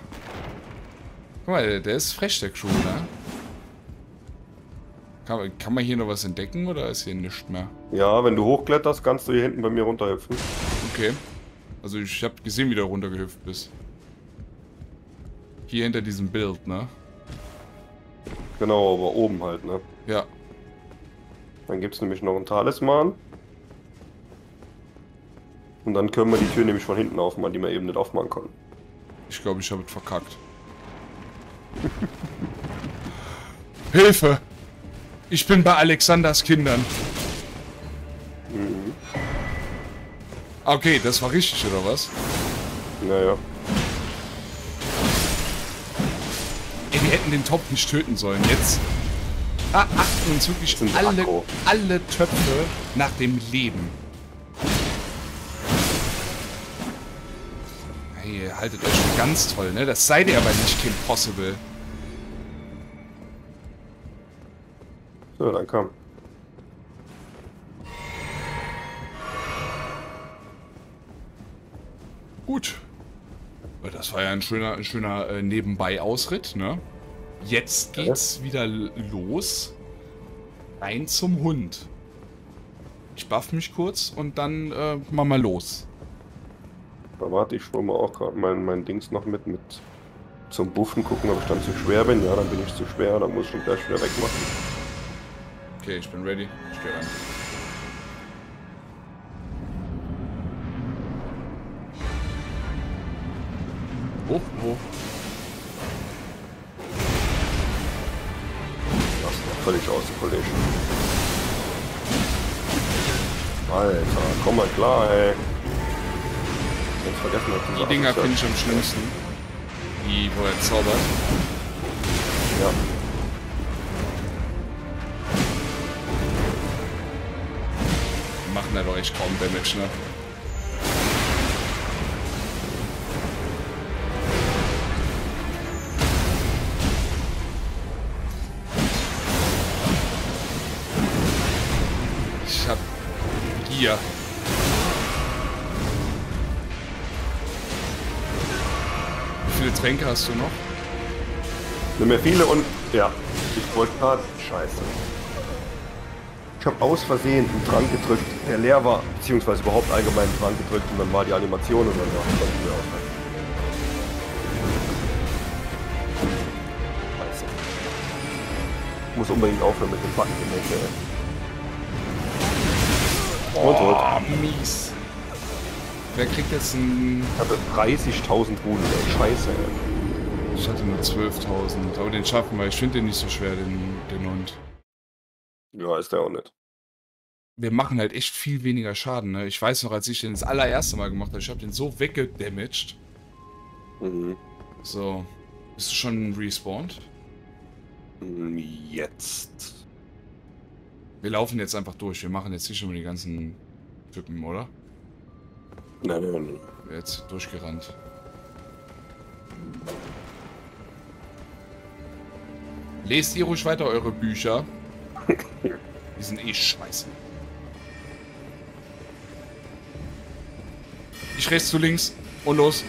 Guck mal, der ist frech, der Crew, ne? Kann man hier noch was entdecken oder ist hier nichts mehr? Ja, wenn du hochkletterst, kannst du hier hinten bei mir runterhüpfen. Okay. Also ich habe gesehen, wie du runtergehüpft bist. Hier hinter diesem Bild, ne? Genau, aber oben halt, ne? Ja. Dann gibt es nämlich noch einen Talisman. Und dann können wir die Tür nämlich von hinten aufmachen, die wir eben nicht aufmachen konnten. Ich glaube, ich habe es verkackt. Hilfe! Ich bin bei Alexanders Kindern. Mhm. Okay, das war richtig, oder was? Naja. Ey, wir hätten den Topf nicht töten sollen. Jetzt achten uns wirklich alle Töpfe nach dem Leben. Hey, haltet euch schon ganz toll, ne? Das seid ihr aber nicht, Kim Possible. So, dann komm. Gut. Das war ja ein schöner Nebenbei-Ausritt, ne? Jetzt geht's wieder los. Rein zum Hund. Ich buff mich kurz und dann machen wir los. Da warte, ich schwimme auch gerade mein Dings noch mit zum Buffen, gucken, ob ich dann zu schwer bin. Ja, dann bin ich zu schwer, dann muss ich ihn gleich wieder wegmachen. Okay, ich bin ready. Ich gehe rein. Hoch. Das ist noch völlig aus dem Kollegen. Alter, komm mal klar, ey. Jetzt vergessen wir die Dinger finde ich am schlimmsten. Die, wo er zaubert. Ja. Da doch echt kaum Damage, ne? Ich hab Gier. Wie viele Tränke hast du noch? Nimm mir viele und... Ja. Ich wollte gerade... Scheiße. Ich habe aus Versehen einen Trank gedrückt, der leer war, beziehungsweise überhaupt allgemein einen Trank gedrückt und dann war die Animation und dann war ich wieder ausreichend. Scheiße. Ich muss unbedingt aufhören mit dem Packen, ey. Und tot. Mies. Wer kriegt jetzt ein... Ich hatte 30.000 Runden, ey. Scheiße, ey. Ich hatte nur 12.000, aber den schaffen wir. Ich finde den nicht so schwer, den Hund. Ja, ist der auch nicht. Wir machen halt echt viel weniger Schaden, ne? Ich weiß noch, als ich den das allererste Mal gemacht habe, ich habe den so weggedamaged. Mhm. So. Bist du schon respawned? Jetzt. Wir laufen jetzt einfach durch. Wir machen jetzt nicht schon mal die ganzen Typen, oder? Nein. Jetzt durchgerannt. Lest ihr ruhig weiter eure Bücher. Die sind eh scheiße. Ich rechts zu links und los.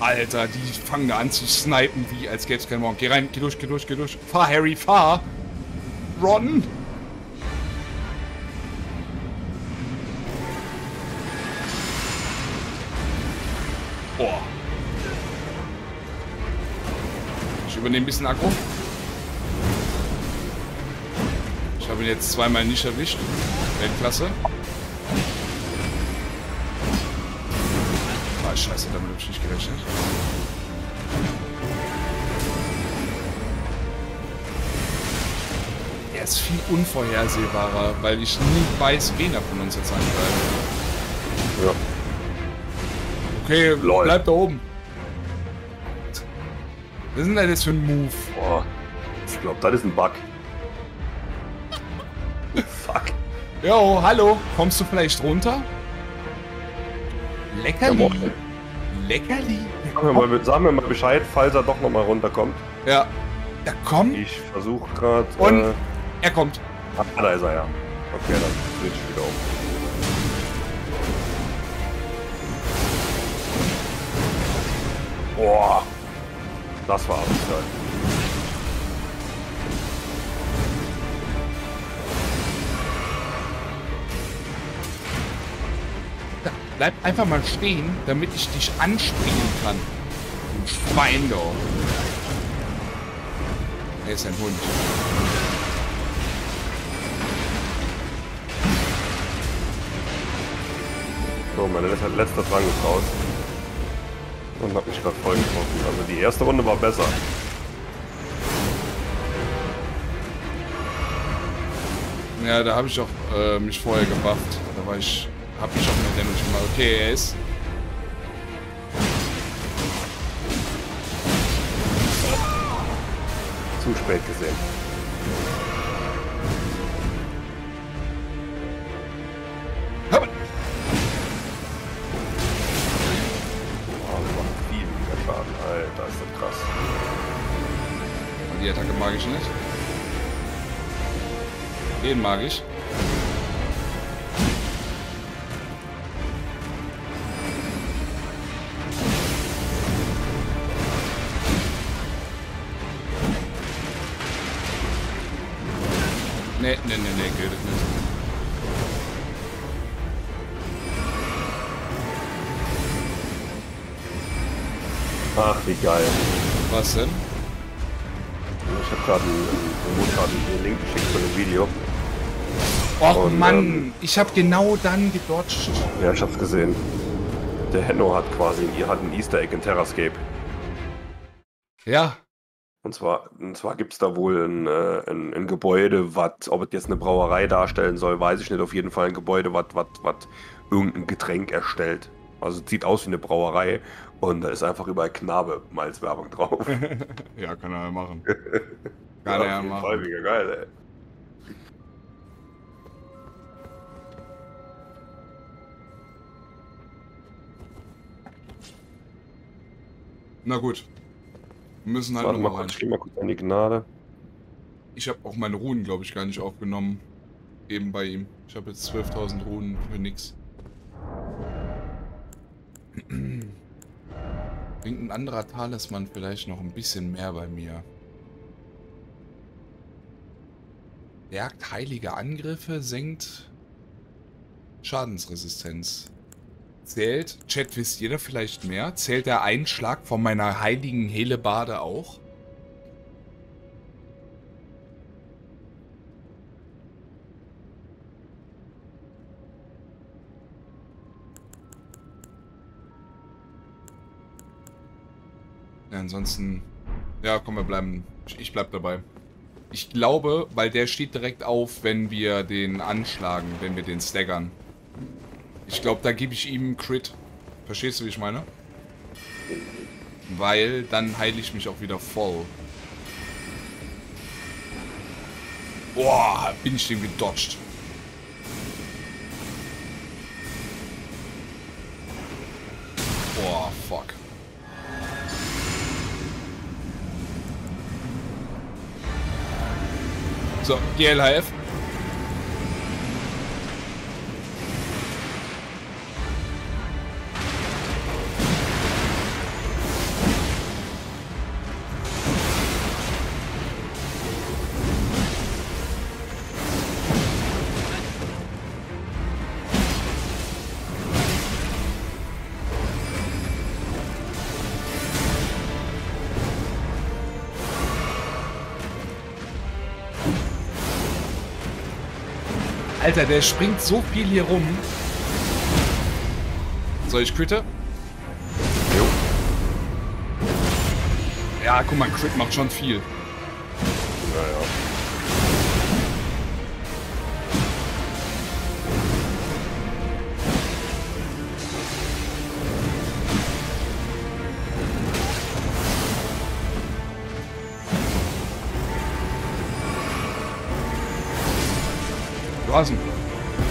Alter, die fangen da an zu snipen, wie als gäbe es keinen Morgen. Geh rein, geh durch. Fahr, Harry, fahr! Ron! Boah. übernehme ein bisschen Akku. Ich habe ihn jetzt zweimal nicht erwischt. Weltklasse. Ah, scheiße, damit habe ich nicht gerechnet. Er ist viel unvorhersehbarer, weil ich nie weiß, wen er von uns jetzt angreift. Ja. Okay, Leute. Bleib da oben. Was ist denn das für ein Move? Boah, ich glaube, das ist ein Bug. Fuck. Jo, hallo. Kommst du vielleicht runter? Leckerli. Leckerli. Sagen wir mal Bescheid, falls er doch nochmal runterkommt. Ja. Er kommt. Ich versuche gerade. Und er kommt. Ah, da ist er ja. Okay, dann drehe ich wieder um. Boah, das war abgeil. Bleib einfach mal stehen, damit ich dich anspringen kann. Du Schwein doch. Er ist ein Hund. So, mein letzter Drang ist raus. Und hab mich gerade voll getroffen. Also die erste Runde war besser. Ja, da habe ich auch mich vorher gebufft. Da war ich, hab ich auch mit Damage gemacht. Okay, er ist. Zu spät gesehen. Den mag ich. Nee, gilt nicht. Ach, wie geil. Was denn? Ich hab gerade einen Link geschickt zu dem Video. Och Mann, ich habe genau dann gedodged. Ja, ich hab's gesehen. Der Henno hat quasi, ihr hat ein Easter Egg in Terrascape. Ja. Und zwar gibt's da wohl ein Gebäude, was, ob es jetzt eine Brauerei darstellen soll, weiß ich nicht. Auf jeden Fall ein Gebäude, was irgendein Getränk erstellt. Also sieht aus wie eine Brauerei und da ist einfach überall Knabe Malz Werbung drauf. Ja, kann er ja machen. Kann er ja machen. Voll mega geil, ey. Na gut. Wir müssen halt nochmal rein. Ich geh mal kurz an die Gnade. Ich habe auch meine Runen, glaube ich, gar nicht aufgenommen. Eben bei ihm. Ich habe jetzt 12.000 Runen für nix. Bringt ein anderer Talisman vielleicht noch ein bisschen mehr bei mir. Jagt heilige Angriffe, senkt Schadensresistenz. Zählt, Chat, wisst jeder vielleicht mehr, zählt der Einschlag von meiner heiligen Helebade auch? Ja, ansonsten, ja, komm, wir bleiben, ich bleib dabei. Ich glaube, weil der steht direkt auf, wenn wir den anschlagen, wenn wir den staggern. Ich glaube, da gebe ich ihm einen Crit. Verstehst du, wie ich meine? Weil dann heile ich mich auch wieder voll. Boah, bin ich dem gedodged. Boah, fuck. So, GLHF. Alter, der springt so viel hier rum. So, ich critte. Jo. Ja, guck mal, ein Crit macht schon viel. Naja.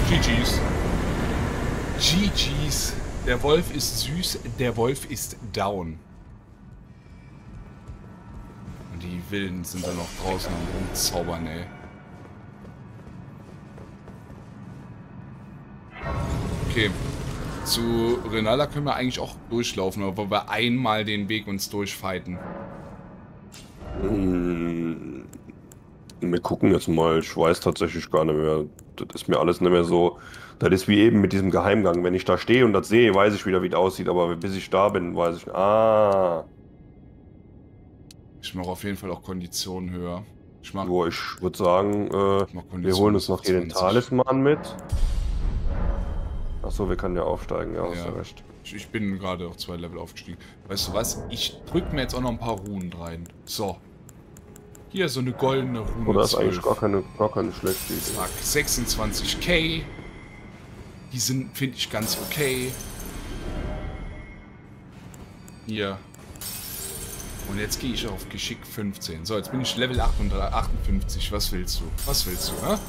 GG's. GG's. Der Wolf ist süß, der Wolf ist down. Und die Wilden sind da noch draußen am Rumzaubern, ey. Okay. Zu Rennala können wir eigentlich auch durchlaufen, aber wollen wir einmal den Weg uns durchfighten. Wir gucken jetzt mal. Ich weiß tatsächlich gar nicht mehr. Das ist mir alles nicht mehr so. Das ist wie eben mit diesem Geheimgang. Wenn ich da stehe und das sehe, weiß ich wieder, wie das aussieht. Aber bis ich da bin, weiß ich. Ah. Ich mache auf jeden Fall auch Konditionen höher. Ich mache. So, ich würde sagen, wir holen uns noch hier den Talisman mit. Achso, wir können ja aufsteigen. Ja, hast du recht. Ich bin gerade auch 2 Level aufgestiegen. Weißt du was? Ich drücke mir jetzt auch noch ein paar Runen rein. So. Hier so eine goldene Rune. Oder ist 12. Eigentlich gar keine schlechte Idee. Zack, 26k. Die sind, finde ich, ganz okay. Hier. Und jetzt gehe ich auf Geschick 15. So, jetzt bin ich Level 58. Was willst du? Was willst du, ne?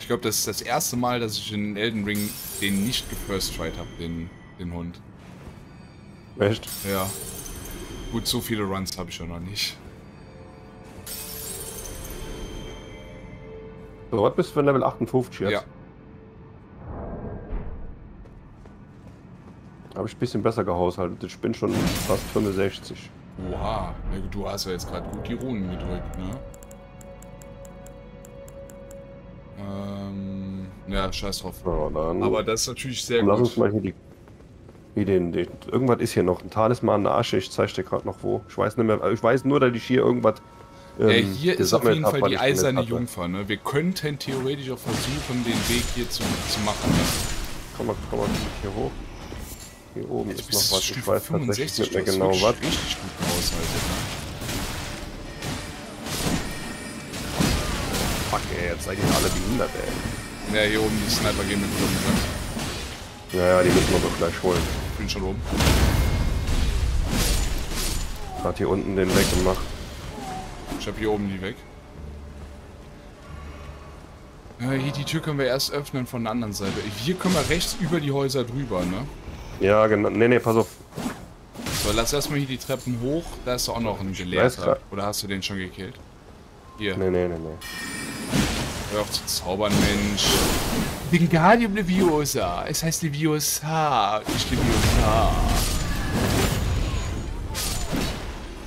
Ich glaube, das ist das erste Mal, dass ich in Elden Ring den nicht gefirst-tried habe, den Hund. Echt? Ja. Gut, so viele Runs habe ich ja noch nicht. So, was bist du für ein Level 58 jetzt? Ja. Habe ich ein bisschen besser gehaushaltet. Ich bin schon fast 65. Oha. Du hast ja jetzt gerade gut die Runen gedrückt, ne? Ja, scheiß drauf. Ja, dann. Aber das ist natürlich sehr gut. Lass uns mal hier die... Irgendwas ist hier noch. Ein Talisman, eine Asche. Ich zeig dir gerade noch wo. Ich weiß nicht mehr. Ich weiß nur, dass ich hier irgendwas. Hier ist auf jeden Fall die eiserne Jungfer. Ne? Wir könnten theoretisch auch versuchen, den Weg hier zu machen. Komm mal hier hoch. Hier oben ist noch was. Ich weiß tatsächlich nicht mehr genau was. Richtig gut aushalten. Fuck, ey, jetzt seid ihr alle behindert, ey. Ja, hier oben die Sniper gehen mit Blumen. Ja, die müssen wir doch gleich holen. Ich bin schon oben. Hat hier unten den weg gemacht. Ich hab hier oben die weg. Hier die Tür können wir erst öffnen von der anderen Seite. Hier können wir rechts über die Häuser drüber, ne? Ja, genau. Nee, pass auf. So, lass erstmal hier die Treppen hoch. Da ist auch noch ein Gelehrter. Oder hast du den schon gekillt? Hier. Nee. Hör auf zu zaubern, Mensch. Wingardium Leviosa. Es heißt Leviosa, nicht Leviosa.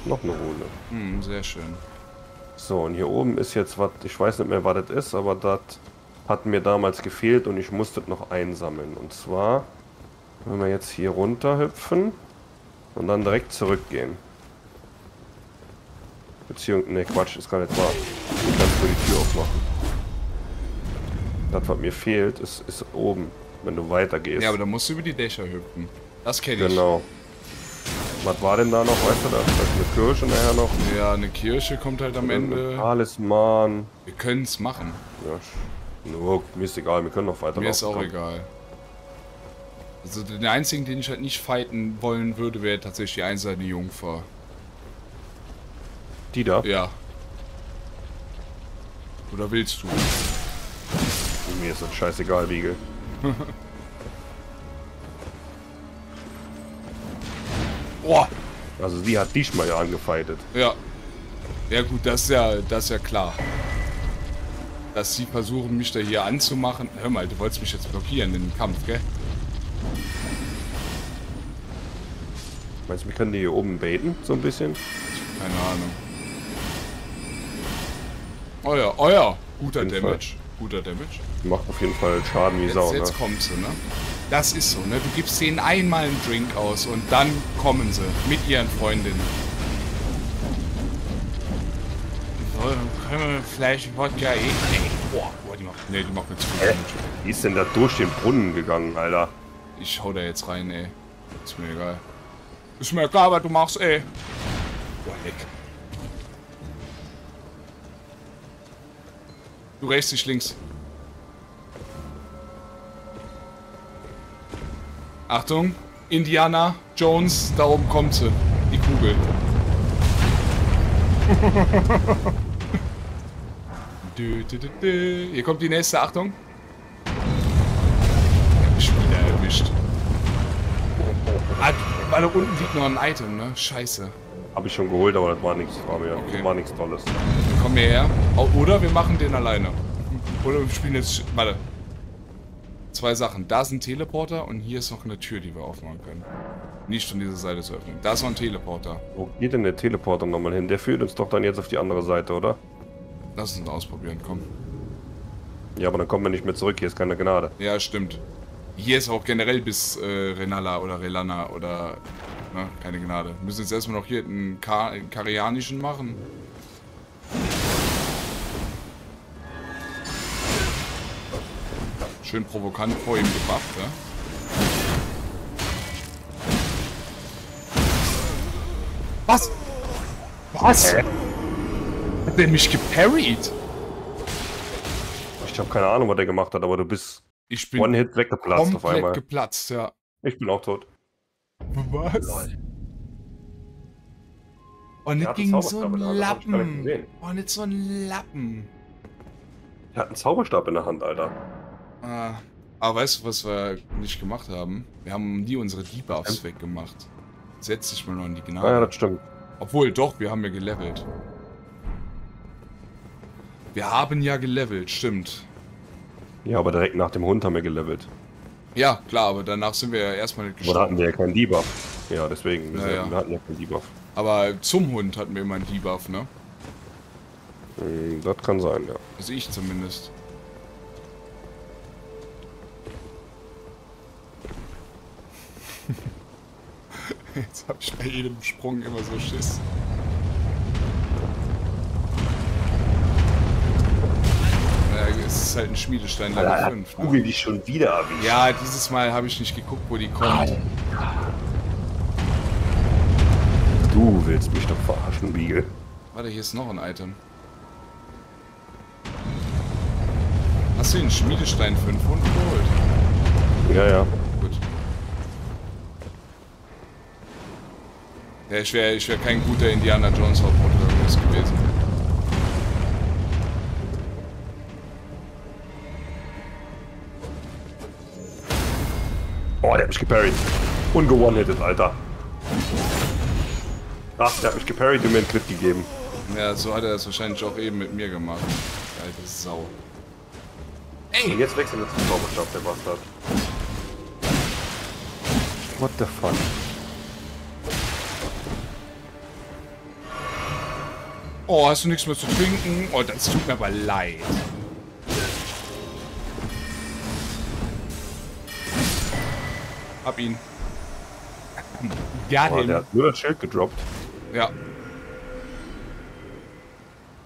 Noch eine Rune. Hm, sehr schön. So, und hier oben ist jetzt was, ich weiß nicht mehr, was das ist, aber das hat mir damals gefehlt und ich musste das noch einsammeln. Und zwar, wenn wir jetzt hier runter hüpfen und dann direkt zurückgehen. Beziehungsweise, ne Quatsch, ist gar nicht wahr. Ich kann nur die Tür aufmachen. Das, was mir fehlt, ist oben, wenn du weitergehst. Ja, aber dann musst du über die Dächer hüpfen. Das kenne ich. Genau. Was war denn da noch? Weißt du, da ist eine Kirche nachher noch. Ja, eine Kirche kommt halt am Ende. Talisman. Wir können es machen. Ja, nur, mir ist egal, wir können noch weitermachen. Mir ist auch egal. Also den einzigen, den ich halt nicht fighten wollen würde, wäre tatsächlich die einseitige Jungfer. Die da? Ja. Oder willst du? Mir ist das scheißegal, Beagle. Oh. Also die hat dich mal ja angefeitet. Ja. Ja gut, das ist ja klar. Dass sie versuchen, mich da hier anzumachen. Hör mal, du wolltest mich jetzt blockieren in den Kampf, gell? Meinst du, wir können die hier oben baiten, so ein bisschen? Keine Ahnung. Oh ja. Guter Damage. Guter Damage. Macht auf jeden Fall Schaden wie Sau, ne? Jetzt kommst du, ne? Das ist so, ne? Du gibst denen einmal einen Drink aus und dann kommen sie mit ihren Freundinnen. Krümel, Fleisch, Wodka, boah, die macht. Ne, die macht nichts. Die ist denn da durch den Brunnen gegangen, Alter? Ich hau da jetzt rein, ey. Ist mir egal. Ist mir egal, was du machst, ey. Boah, leck. Du rechts, ich links. Achtung, Indiana Jones, da oben kommt sie. Die Kugel. Hier kommt die nächste, Achtung. Ich hab mich wieder erwischt. Ah, weil da unten liegt noch ein Item, ne? Scheiße. Hab ich schon geholt, aber das war nichts, okay. Das war nichts Tolles. Komm hierher. Oder wir machen den alleine. Oder wir spielen jetzt... Warte. Zwei Sachen. Da ist ein Teleporter und hier ist noch eine Tür, die wir aufmachen können. Nicht von dieser Seite zu öffnen. Da ist noch ein Teleporter. Wo geht denn der Teleporter nochmal hin? Der führt uns doch dann jetzt auf die andere Seite, oder? Lass uns ausprobieren, komm. Ja, aber dann kommen wir nicht mehr zurück. Hier ist keine Gnade. Ja, stimmt. Hier ist auch generell bis Rennala oder Relana oder... Ne, keine Gnade. Wir müssen jetzt erstmal noch hier einen Karianischen machen. Schön provokant vor ihm gebracht, ja? Was? Was? Hat der mich geparried? Ich habe keine Ahnung, was der gemacht hat, aber du bist One-Hit weggeplatzt auf einmal. Geplatzt, ja. Ich bin auch tot. Was? Oh, nicht gegen so einen Lappen. Oh, nicht so einen Lappen. Der hat einen Zauberstab in der Hand, Alter. Aber weißt du, was wir nicht gemacht haben? Wir haben nie unsere Debuffs weggemacht. Setz dich mal noch in die Gnade. Ja, das stimmt. Obwohl, doch, wir haben ja gelevelt. Wir haben ja gelevelt, stimmt. Ja, aber direkt nach dem Hund haben wir gelevelt. Ja, klar, aber danach sind wir ja erstmal nicht gestorben. Oder hatten wir ja keinen Debuff. Ja, deswegen. Wir hatten ja keinen Debuff. Aber zum Hund hatten wir immer einen Debuff, ne? Das kann sein, ja. Also ich zumindest. Jetzt hab ich bei jedem Sprung immer so Schiss. Es ist halt ein Schmiedestein Level 5. Kugel die schon wieder erwischt. Ja, dieses Mal habe ich nicht geguckt, wo die kommt. Alter. Du willst mich doch verarschen, Beagle. Warte, hier ist noch ein Item. Hast du den Schmiedestein 5 und geholt? Ja, ja. Ja, ich wär kein guter Indiana Jones Hauptprotagonist gewesen. Oh, der hat mich geparried. Unge-one-hitted, Alter. Ach, der hat mich geparried und mir einen Crit gegeben. Ja, so hat er das wahrscheinlich auch eben mit mir gemacht. Die alte Sau. Ey! Und jetzt wechseln wir zum Zauberstab, der Bastard. What the fuck? Oh, hast du nichts mehr zu trinken? Oh, das tut mir aber leid. Hab ihn. Ja, oh, der hat nur das Schild gedroppt. Ja.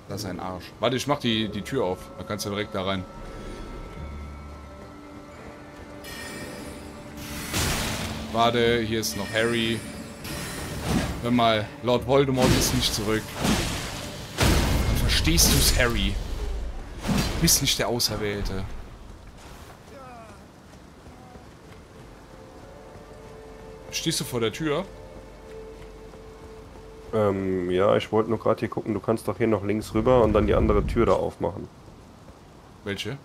Das ist ein Arsch. Warte, ich mach die Tür auf. Da kannst du direkt da rein. Warte, hier ist noch Harry. Hör mal, Lord Voldemort ist nicht zurück. Verstehst du's, Harry? Du bist nicht der Auserwählte. Stehst du vor der Tür? Ja, ich wollte nur gerade hier gucken. Du kannst doch hier noch links rüber und dann die andere Tür da aufmachen. Welche?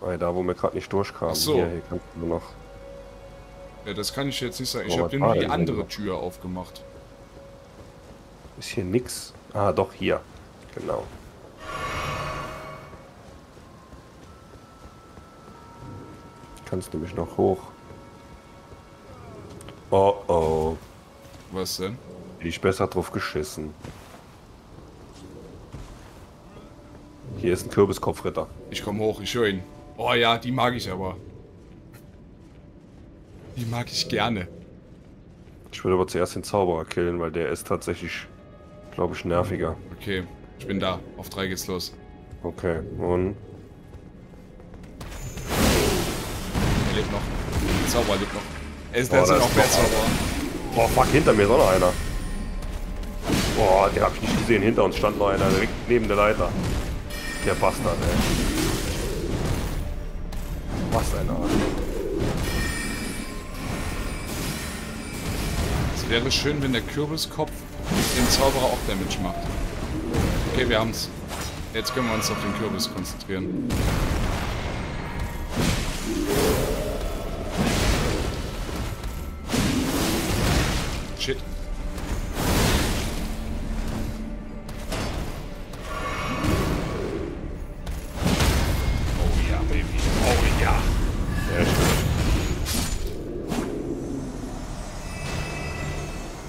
Weil da, wo wir gerade nicht durchkamen. So. Hier kannst du noch... Ja, das kann ich jetzt nicht sagen. Ich habe dir nur die andere Tür aufgemacht. Ist hier nix? Ah, doch, hier. Genau. Kannst du mich noch hoch? Oh, oh. Was denn? Hätte ich besser drauf geschissen. Hier ist ein Kürbiskopfritter. Ich komme hoch, ich höre ihn. Oh ja, die mag ich aber. Die mag ich gerne. Ich würde aber zuerst den Zauberer killen, weil der ist tatsächlich... glaube ich, nerviger. Okay, ich bin da. Auf 3 geht's los. Okay, und... Er lebt noch. Der Zauberer lebt noch. Er ist der noch mehr Zauberer. Boah, fuck, hinter mir ist auch noch einer. Boah, den hab ich nicht gesehen. Hinter uns stand noch einer, direkt neben der Leiter. Der Bastard, ey. Was eine Art. Es wäre schön, wenn der Kürbiskopf dem Zauberer auch Damage macht. Okay, wir haben's. Jetzt können wir uns auf den Kürbis konzentrieren. Shit.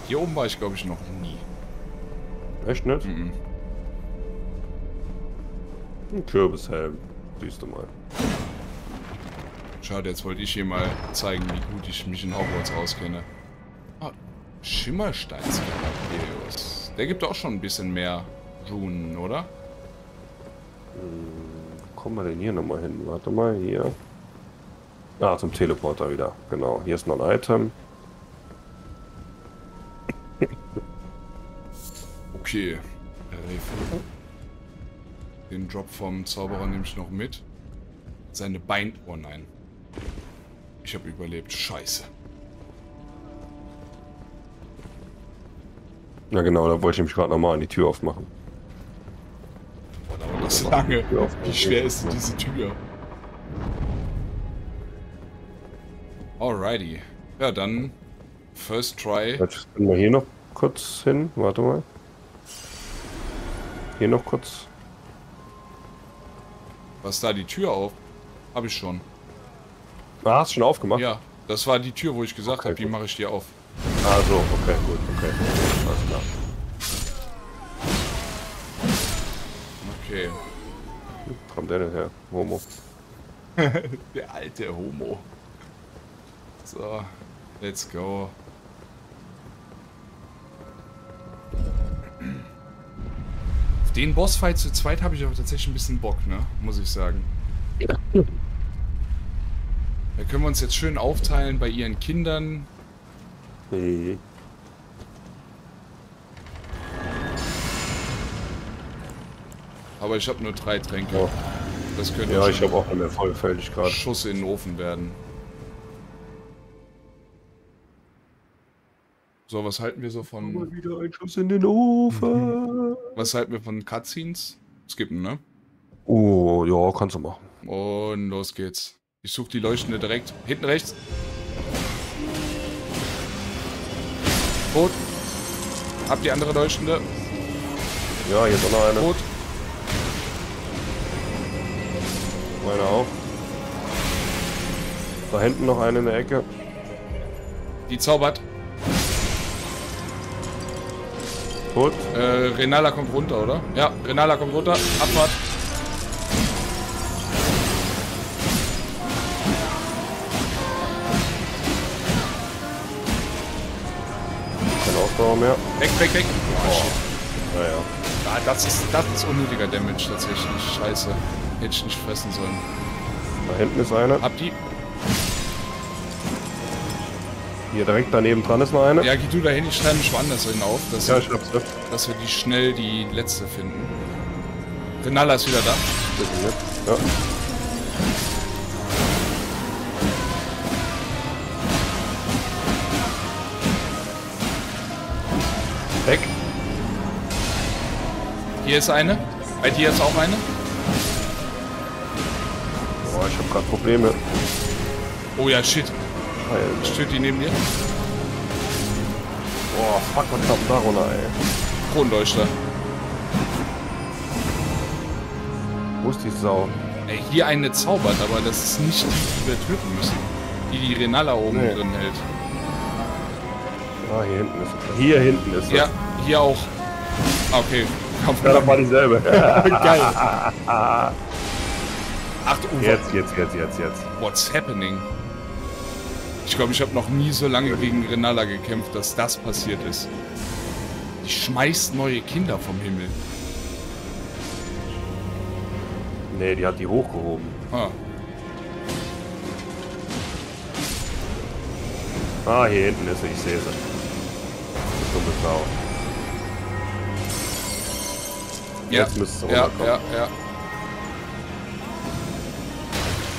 Hier oben war ich, glaube ich, noch nie. Echt nicht? Mhm. Ein Kürbishelm. Siehst du mal. Schade, jetzt wollte ich hier mal zeigen, wie gut ich mich in Hogwarts auskenne. Ah, Schimmersteinskapelius. Der gibt auch schon ein bisschen mehr Runen, oder? Wo kommen wir denn hier nochmal hin? Warte mal, hier. Ah, zum Teleporter wieder. Genau, hier ist noch ein Item. Okay. Den Drop vom Zauberer nehme ich noch mit. Seine Bein... Oh nein. Ich habe überlebt. Scheiße. Ja genau, da wollte ich mich gerade nochmal an die Tür aufmachen. Boah, da war das lange. Wie schwer ist denn diese Tür? Alrighty. Ja, dann... First try. Jetzt können wir hier noch kurz hin. Warte mal. Hier noch kurz. Was da die Tür auf? Habe ich schon. Ah, hast du schon aufgemacht? Ja, das war die Tür, wo ich gesagt habe, die mache ich dir auf. Ah so, okay, gut, okay. Alles klar. Okay. Wo kommt der denn her? Homo. Der alte Homo. So, let's go. Den Bossfight zu zweit habe ich aber tatsächlich ein bisschen Bock, ne? Muss ich sagen. Ja. Da können wir uns jetzt schön aufteilen bei ihren Kindern. Hey. Aber ich habe nur 3 Tränke. Oh. Das könnte ja, ich habe auch eine Vollfälligkeit. Schuss in den Ofen werden. So, was halten wir so von... Mal wieder ein Schuss in den Ofen. Was halten wir von Cutscenes? Skippen, ne? Oh, ja, kannst du machen. Und los geht's. Ich suche die Leuchtende direkt. Hinten rechts. Tot. Hab die andere Leuchtende. Ja, hier ist auch noch eine. Tot. Meine auch. Da hinten noch eine in der Ecke. Die zaubert. Gut. Rennala kommt runter, oder? Ja, Rennala kommt runter. Abfahrt. Keine Ausdauer mehr. Weg, weg, weg. Oh, shit. Naja. Ah, das ist unnötiger Damage tatsächlich. Scheiße. Hätte ich nicht fressen sollen. Da hinten ist eine. Hab die. Hier direkt daneben dran ist noch eine. Ja, geh du da hin, ich schreibe mich woanders hin auf, dass, ja, dass wir die schnell die letzte finden. Rennala ist wieder da. Ja. Weg. Hier ist eine. Bei dir ist auch eine. Boah, ich hab grad Probleme. Oh ja, shit. Steht die neben dir? Boah, fuck, was kommt da runter, ey? Kronleuchter. Wo ist die Sau? Ey, hier eine zaubert, aber das ist nicht die, die wir töten müssen. Die Rennala oben drin hält. Ah, hier hinten ist es. Hier hinten ist es. Ja, hier auch. Okay. Ja, das war dieselbe. Geil. Ach, Uwe. Jetzt. What's happening? Ich glaube, ich habe noch nie so lange gegen Rennala gekämpft, dass das passiert ist. Die schmeißt neue Kinder vom Himmel. Nee, die hat die hochgehoben. Ah. Ah, hier hinten ist sie, ich sehe sie. Die dumme Sau. Ja. Jetzt müsste sie runterkommen. Ja.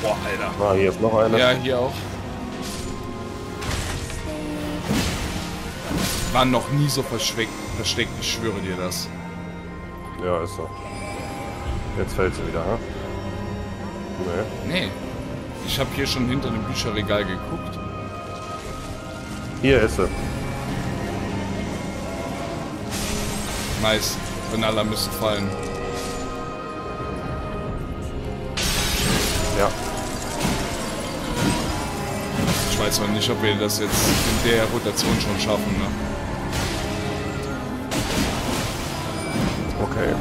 Boah, Alter. Ah, hier ist noch einer. Ja, hier auch. Waren noch nie so versteckt, ich schwöre dir das. Ja, ist so. Jetzt fällt sie wieder, ha? Nee. Ich habe hier schon hinter dem Bücherregal geguckt. Hier ist sie. Nice. Rennala müsste fallen. Ja. Ich weiß mal nicht, ob wir das jetzt in der Rotation schon schaffen, ne? Okay.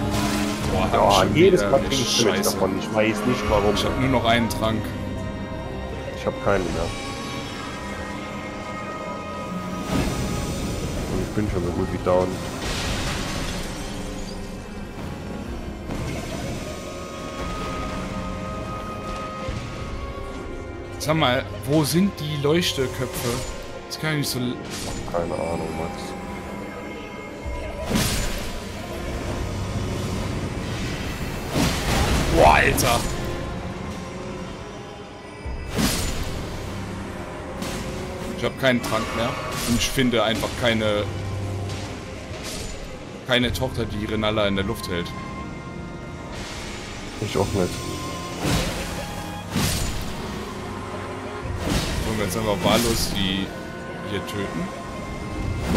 Boah, ja, jedes Mal kriege ich Damage davon. Ich weiß nicht warum. Ich habe nur noch einen Trank. Ich habe keinen mehr. Und ich bin schon so gut wie down. Sag mal, wo sind die Leuchteköpfe? Das kann ich nicht so... Keine Ahnung, Max. Boah, Alter! Ich habe keinen Trank mehr. Und ich finde einfach keine Tochter, die Rennala in der Luft hält. Ich auch nicht. Wollen wir jetzt einfach wahllos die hier töten?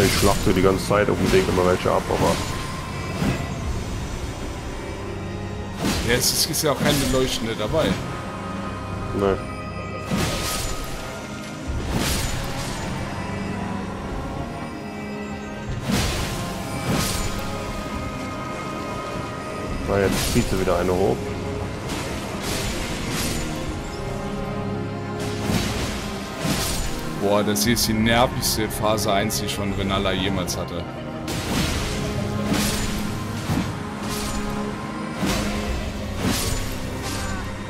Ich schlachte die ganze Zeit auf dem Weg immer welche ab, aber... Ja, es ist ja auch keine Leuchtende dabei. Nö. Nee. Na, jetzt zieht sie wieder eine hoch. Boah, das hier ist die nervigste Phase 1, die schon Rennala jemals hatte.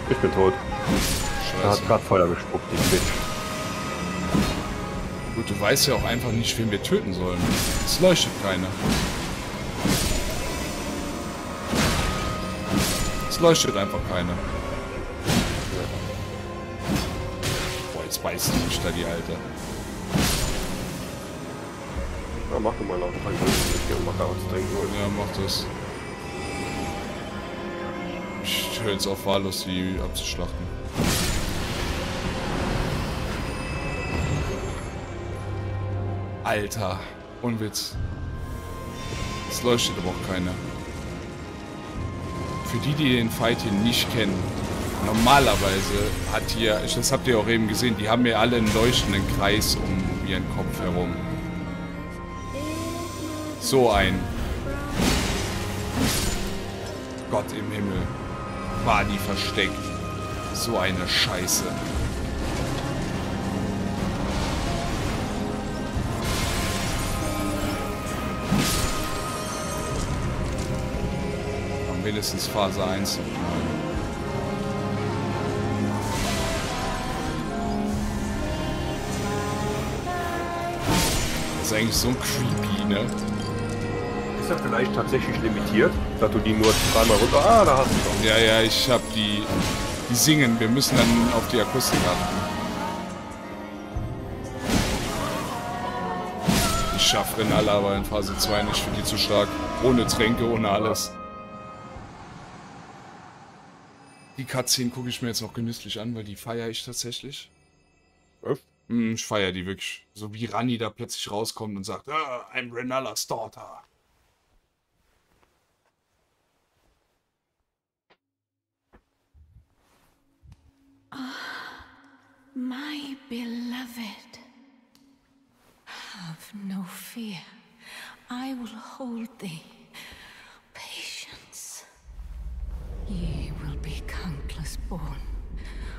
Ich bin tot. Scheiße. Er hat gerade Feuer gespuckt, die Bitch. Gut, du weißt ja auch einfach nicht, wen wir töten sollen. Es leuchtet keiner. Es leuchtet einfach keiner. Boah, jetzt beißt die mich da, die Alte. Na, mach du mal noch. Ich geh mal da was trinken. Ja, mach das. Ich höre jetzt auf wahllos, die abzuschlachten. Alter, Unwitz. Es leuchtet aber auch keiner. Für die, die den Fight hier nicht kennen, normalerweise hat hier, das habt ihr auch eben gesehen, die haben ja alle einen leuchtenden Kreis um ihren Kopf herum. So ein. Gott im Himmel. War die versteckt. So eine Scheiße. Am wenigstens Phase 1. Das ist eigentlich so ein creepy, ne? Ist ja vielleicht tatsächlich limitiert, dass du die nur dreimal runter... Ah, da hast du doch. Ja, ich hab die... Die singen. Wir müssen dann auf die Akustik achten. Ich schaffe Rennala aber in Phase 2 nicht, für die zu stark. Ohne Tränke, ohne alles. Die Cutscene gucke ich mir jetzt noch genüsslich an, weil die feiere ich tatsächlich. Was? Ich feiere die wirklich. So wie Ranni da plötzlich rauskommt und sagt, ah, I'm Rennalas daughter. Oh, my beloved, have no fear. I will hold thee. Patience. Ye will be countless born,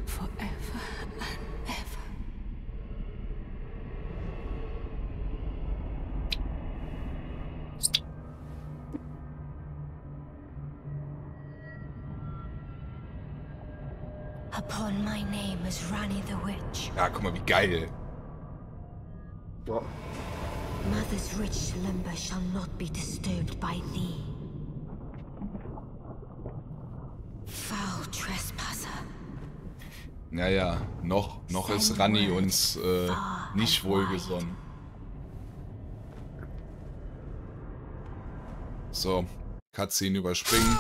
forever and ever. Upon my name is Rani the Witch. Ja, guck mal, wie geil. Boah. Mother's rich slumber shall not be disturbed by thee. Foul trespasser. Naja, noch ist Rani uns nicht wohlgesonnen. So, Cutscene überspringen.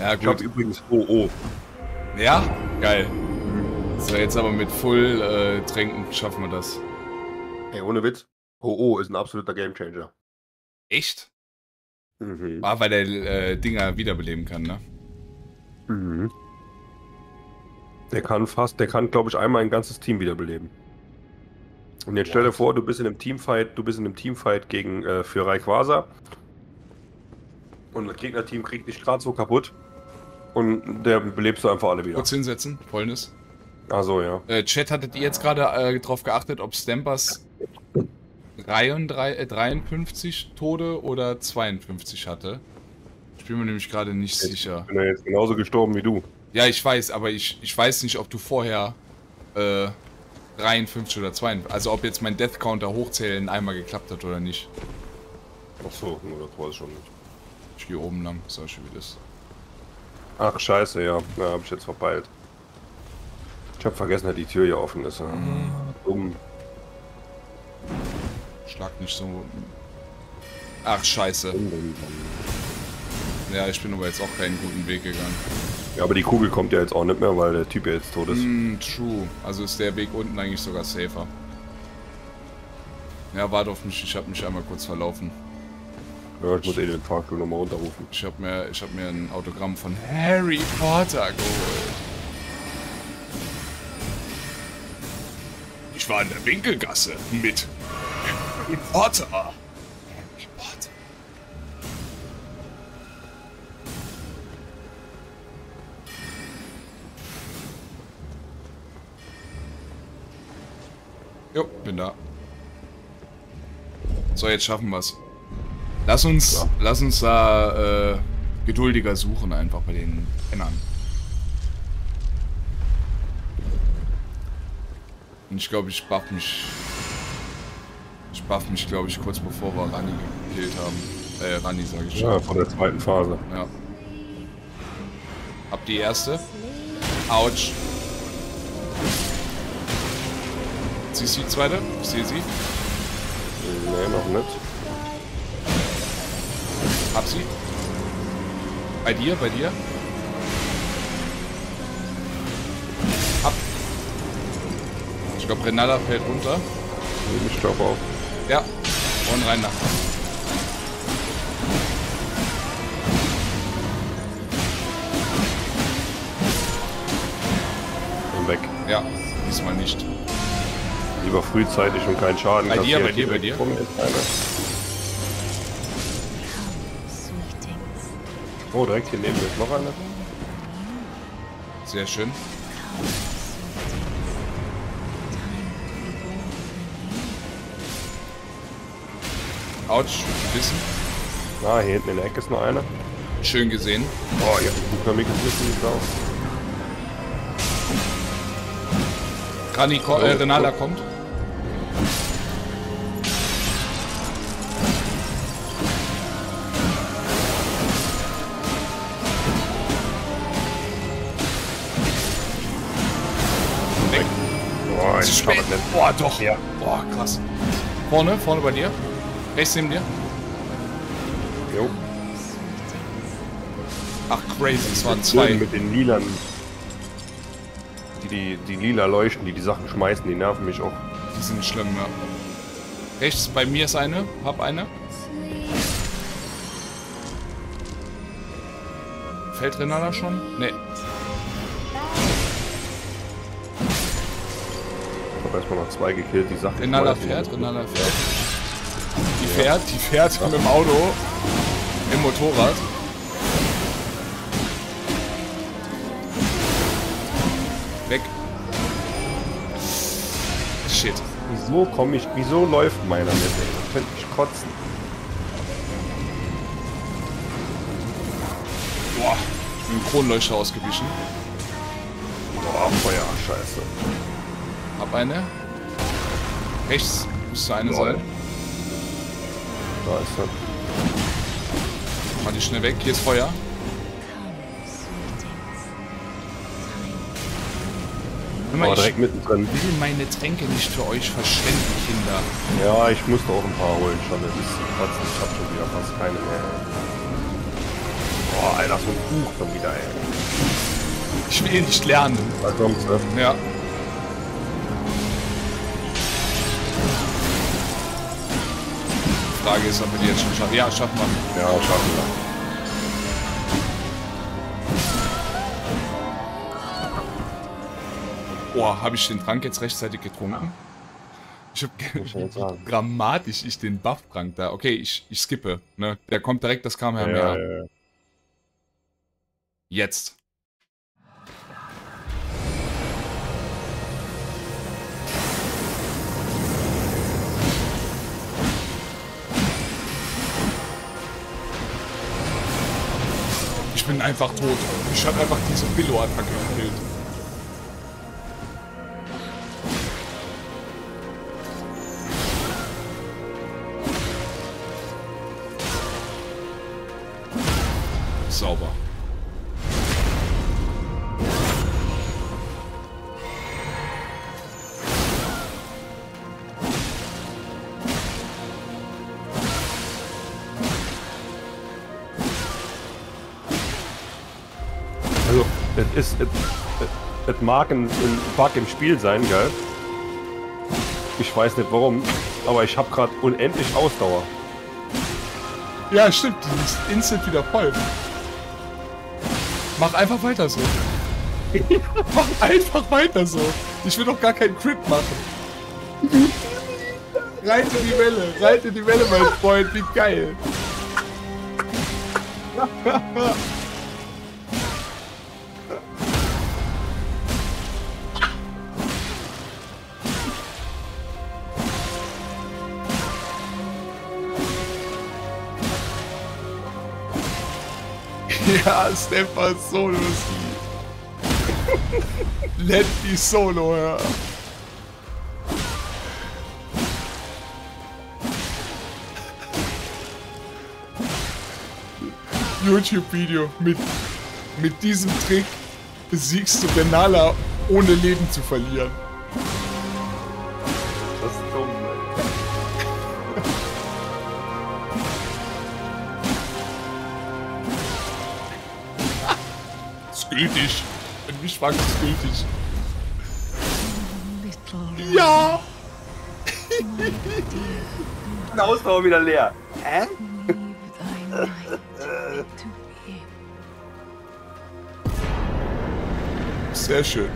Ja, gut. Ich glaube übrigens, oh. Ja? Geil. So, jetzt aber mit Full-Tränken schaffen wir das. Ey, ohne Witz. Oh, ist ein absoluter Gamechanger. Echt? Mhm. Ah, weil der Dinger wiederbeleben kann, ne? Mhm. Der kann, glaube ich, einmal ein ganzes Team wiederbeleben. Und jetzt stell dir vor, du bist in einem Teamfight, gegen, für Raikwasa. Und das Gegnerteam kriegt dich gerade so kaputt. Und der belebst du einfach alle wieder. Kurz hinsetzen, Polnis. Ach so, ja. Chat, hattet ihr jetzt gerade drauf geachtet, ob Stampers 53 Tode oder 52 hatte? Ich bin mir nämlich gerade nicht sicher. Ich bin ja jetzt genauso gestorben wie du. Ja, ich weiß, aber ich weiß nicht, ob du vorher 53 oder 52... Also ob jetzt mein Death Counter hochzählen einmal geklappt hat oder nicht. Ach so, das weiß ich schon nicht. Ich gehe oben lang, so schön wie das. Ach, scheiße, ja. Da habe ich jetzt verpeilt. Ich habe vergessen, dass die Tür hier offen ist. Mhm. Schlag nicht so. Ach, scheiße. Ja, ich bin aber jetzt auch keinen guten Weg gegangen. Ja, aber die Kugel kommt ja jetzt auch nicht mehr, weil der Typ ja jetzt tot ist. True. Also ist der Weg unten eigentlich sogar safer. Ja, warte auf mich. Ich habe mich einmal kurz verlaufen. Ja, ich muss eh den Fahrstuhl nochmal runterrufen. Ich hab mir ein Autogramm von Harry Potter geholt. Ich war in der Winkelgasse mit Harry Potter. Harry Potter. Jo, bin da. So, jetzt schaffen wir's. Lass uns da geduldiger suchen, einfach bei den Männern. Und ich glaube, ich buff mich, glaube ich, kurz bevor wir Rani gekillt haben. Rani, sage ich schon. Ja, von der zweiten Phase. Ja. Ab die erste. Autsch. Siehst du die zweite? Ich sehe sie. Nee, noch nicht. Hab sie. Bei dir. Ab. Ich glaube, Rennala fällt runter. Ich glaube auch. Ja. Und rein nach. Und weg. Ja, diesmal nicht. Lieber frühzeitig und keinen Schaden. Bei dir. Oh, direkt hier neben mir ist noch eine. Sehr schön. Autsch, gebissen. Ah, hier hinten in der Ecke ist noch eine. Schön gesehen. Oh, ja, gut bei mir gebissen, ich glaube. Rennala kommt. Boah, doch. Ja. Boah, krass. Vorne bei dir. Rechts neben dir. Jo. Ach, crazy, es waren zwei. Mit den lilan. Die lila leuchten, die Sachen schmeißen, die nerven mich auch. Die sind schlimm, ja. Rechts bei mir ist eine. Hab eine. Fällt Rennala schon? Nee. Ich habe erstmal noch zwei gekillt, die Sachen. Rennala fährt. Die fährt mit dem Auto. Im Motorrad. Weg. Shit. Wieso läuft meiner mit? Ich könnte mich kotzen. Boah, ich bin mit Kronleuchter ausgewichen. Boah, Feuer, scheiße. Hab eine. Rechts müsste eine sein. Da ist er. Mach die schnell weg, hier ist Feuer. Oh, direkt mittendrin. Ich will meine Tränke nicht für euch verschwenden, Kinder. Ja, ich musste auch ein paar holen schon. Das ist trotzdem, ich hab schon wieder fast keine mehr. Boah, Alter, so ein Buch schon wieder, ey. Ich will nicht lernen. Da kommt's, ne? Ja. Die Frage ist, ob wir die jetzt schon schaffen. Ja, schaffen wir. Ja, schaffen wir. Boah, habe ich den Trank jetzt rechtzeitig getrunken? Ich habe dramatisch den Buff-Trank da. Okay, ich skippe. Ne? Der kommt direkt, das kam her. Jetzt. Ich bin einfach tot. Ich habe einfach diese Billo-Attacke gekillt. Sauber. Also, es mag ein Bug im Spiel sein, gell? Ich weiß nicht warum, aber ich habe gerade unendlich Ausdauer. Ja, stimmt, die ist instant wieder voll. Mach einfach weiter so. Mach einfach weiter so. Ich will doch gar keinen Crit machen. Reite die Welle, mein Freund, wie geil. Ja, Stampers Solo. Let die Solo, ja. YouTube-Video. Mit diesem Trick besiegst du Rennala, ohne Leben zu verlieren. Das ist dumm, Alter. Gültig. Wenn mich fragt, ist gültig. Ja! Die Ausdauer wieder leer. Hä? Sehr schön.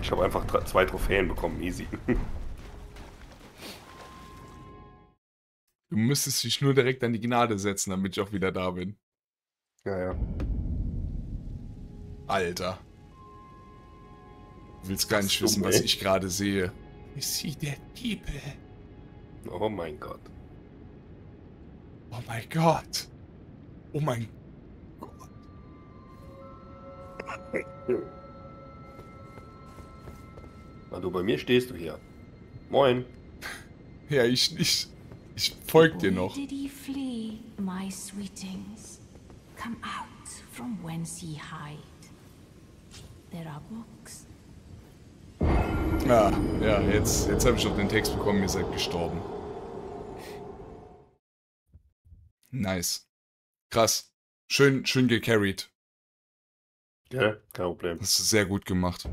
Ich habe einfach 2 Trophäen bekommen, easy. Du müsstest dich nur direkt an die Gnade setzen, damit ich auch wieder da bin. Ja, ja. Alter. Du willst gar nicht wissen, was ich gerade sehe. Ich sehe der Diebe. Oh mein Gott. Oh mein Gott. Oh mein Gott. Na du, bei mir stehst du hier. Moin. Ja, ich nicht. Ich folg dir noch. Come out from whence ye hide. There are books. Ah, ja, jetzt habe ich doch den Text bekommen, ihr seid gestorben. Nice. Krass. Schön gecarried. Ja, kein Problem. Das ist sehr gut gemacht.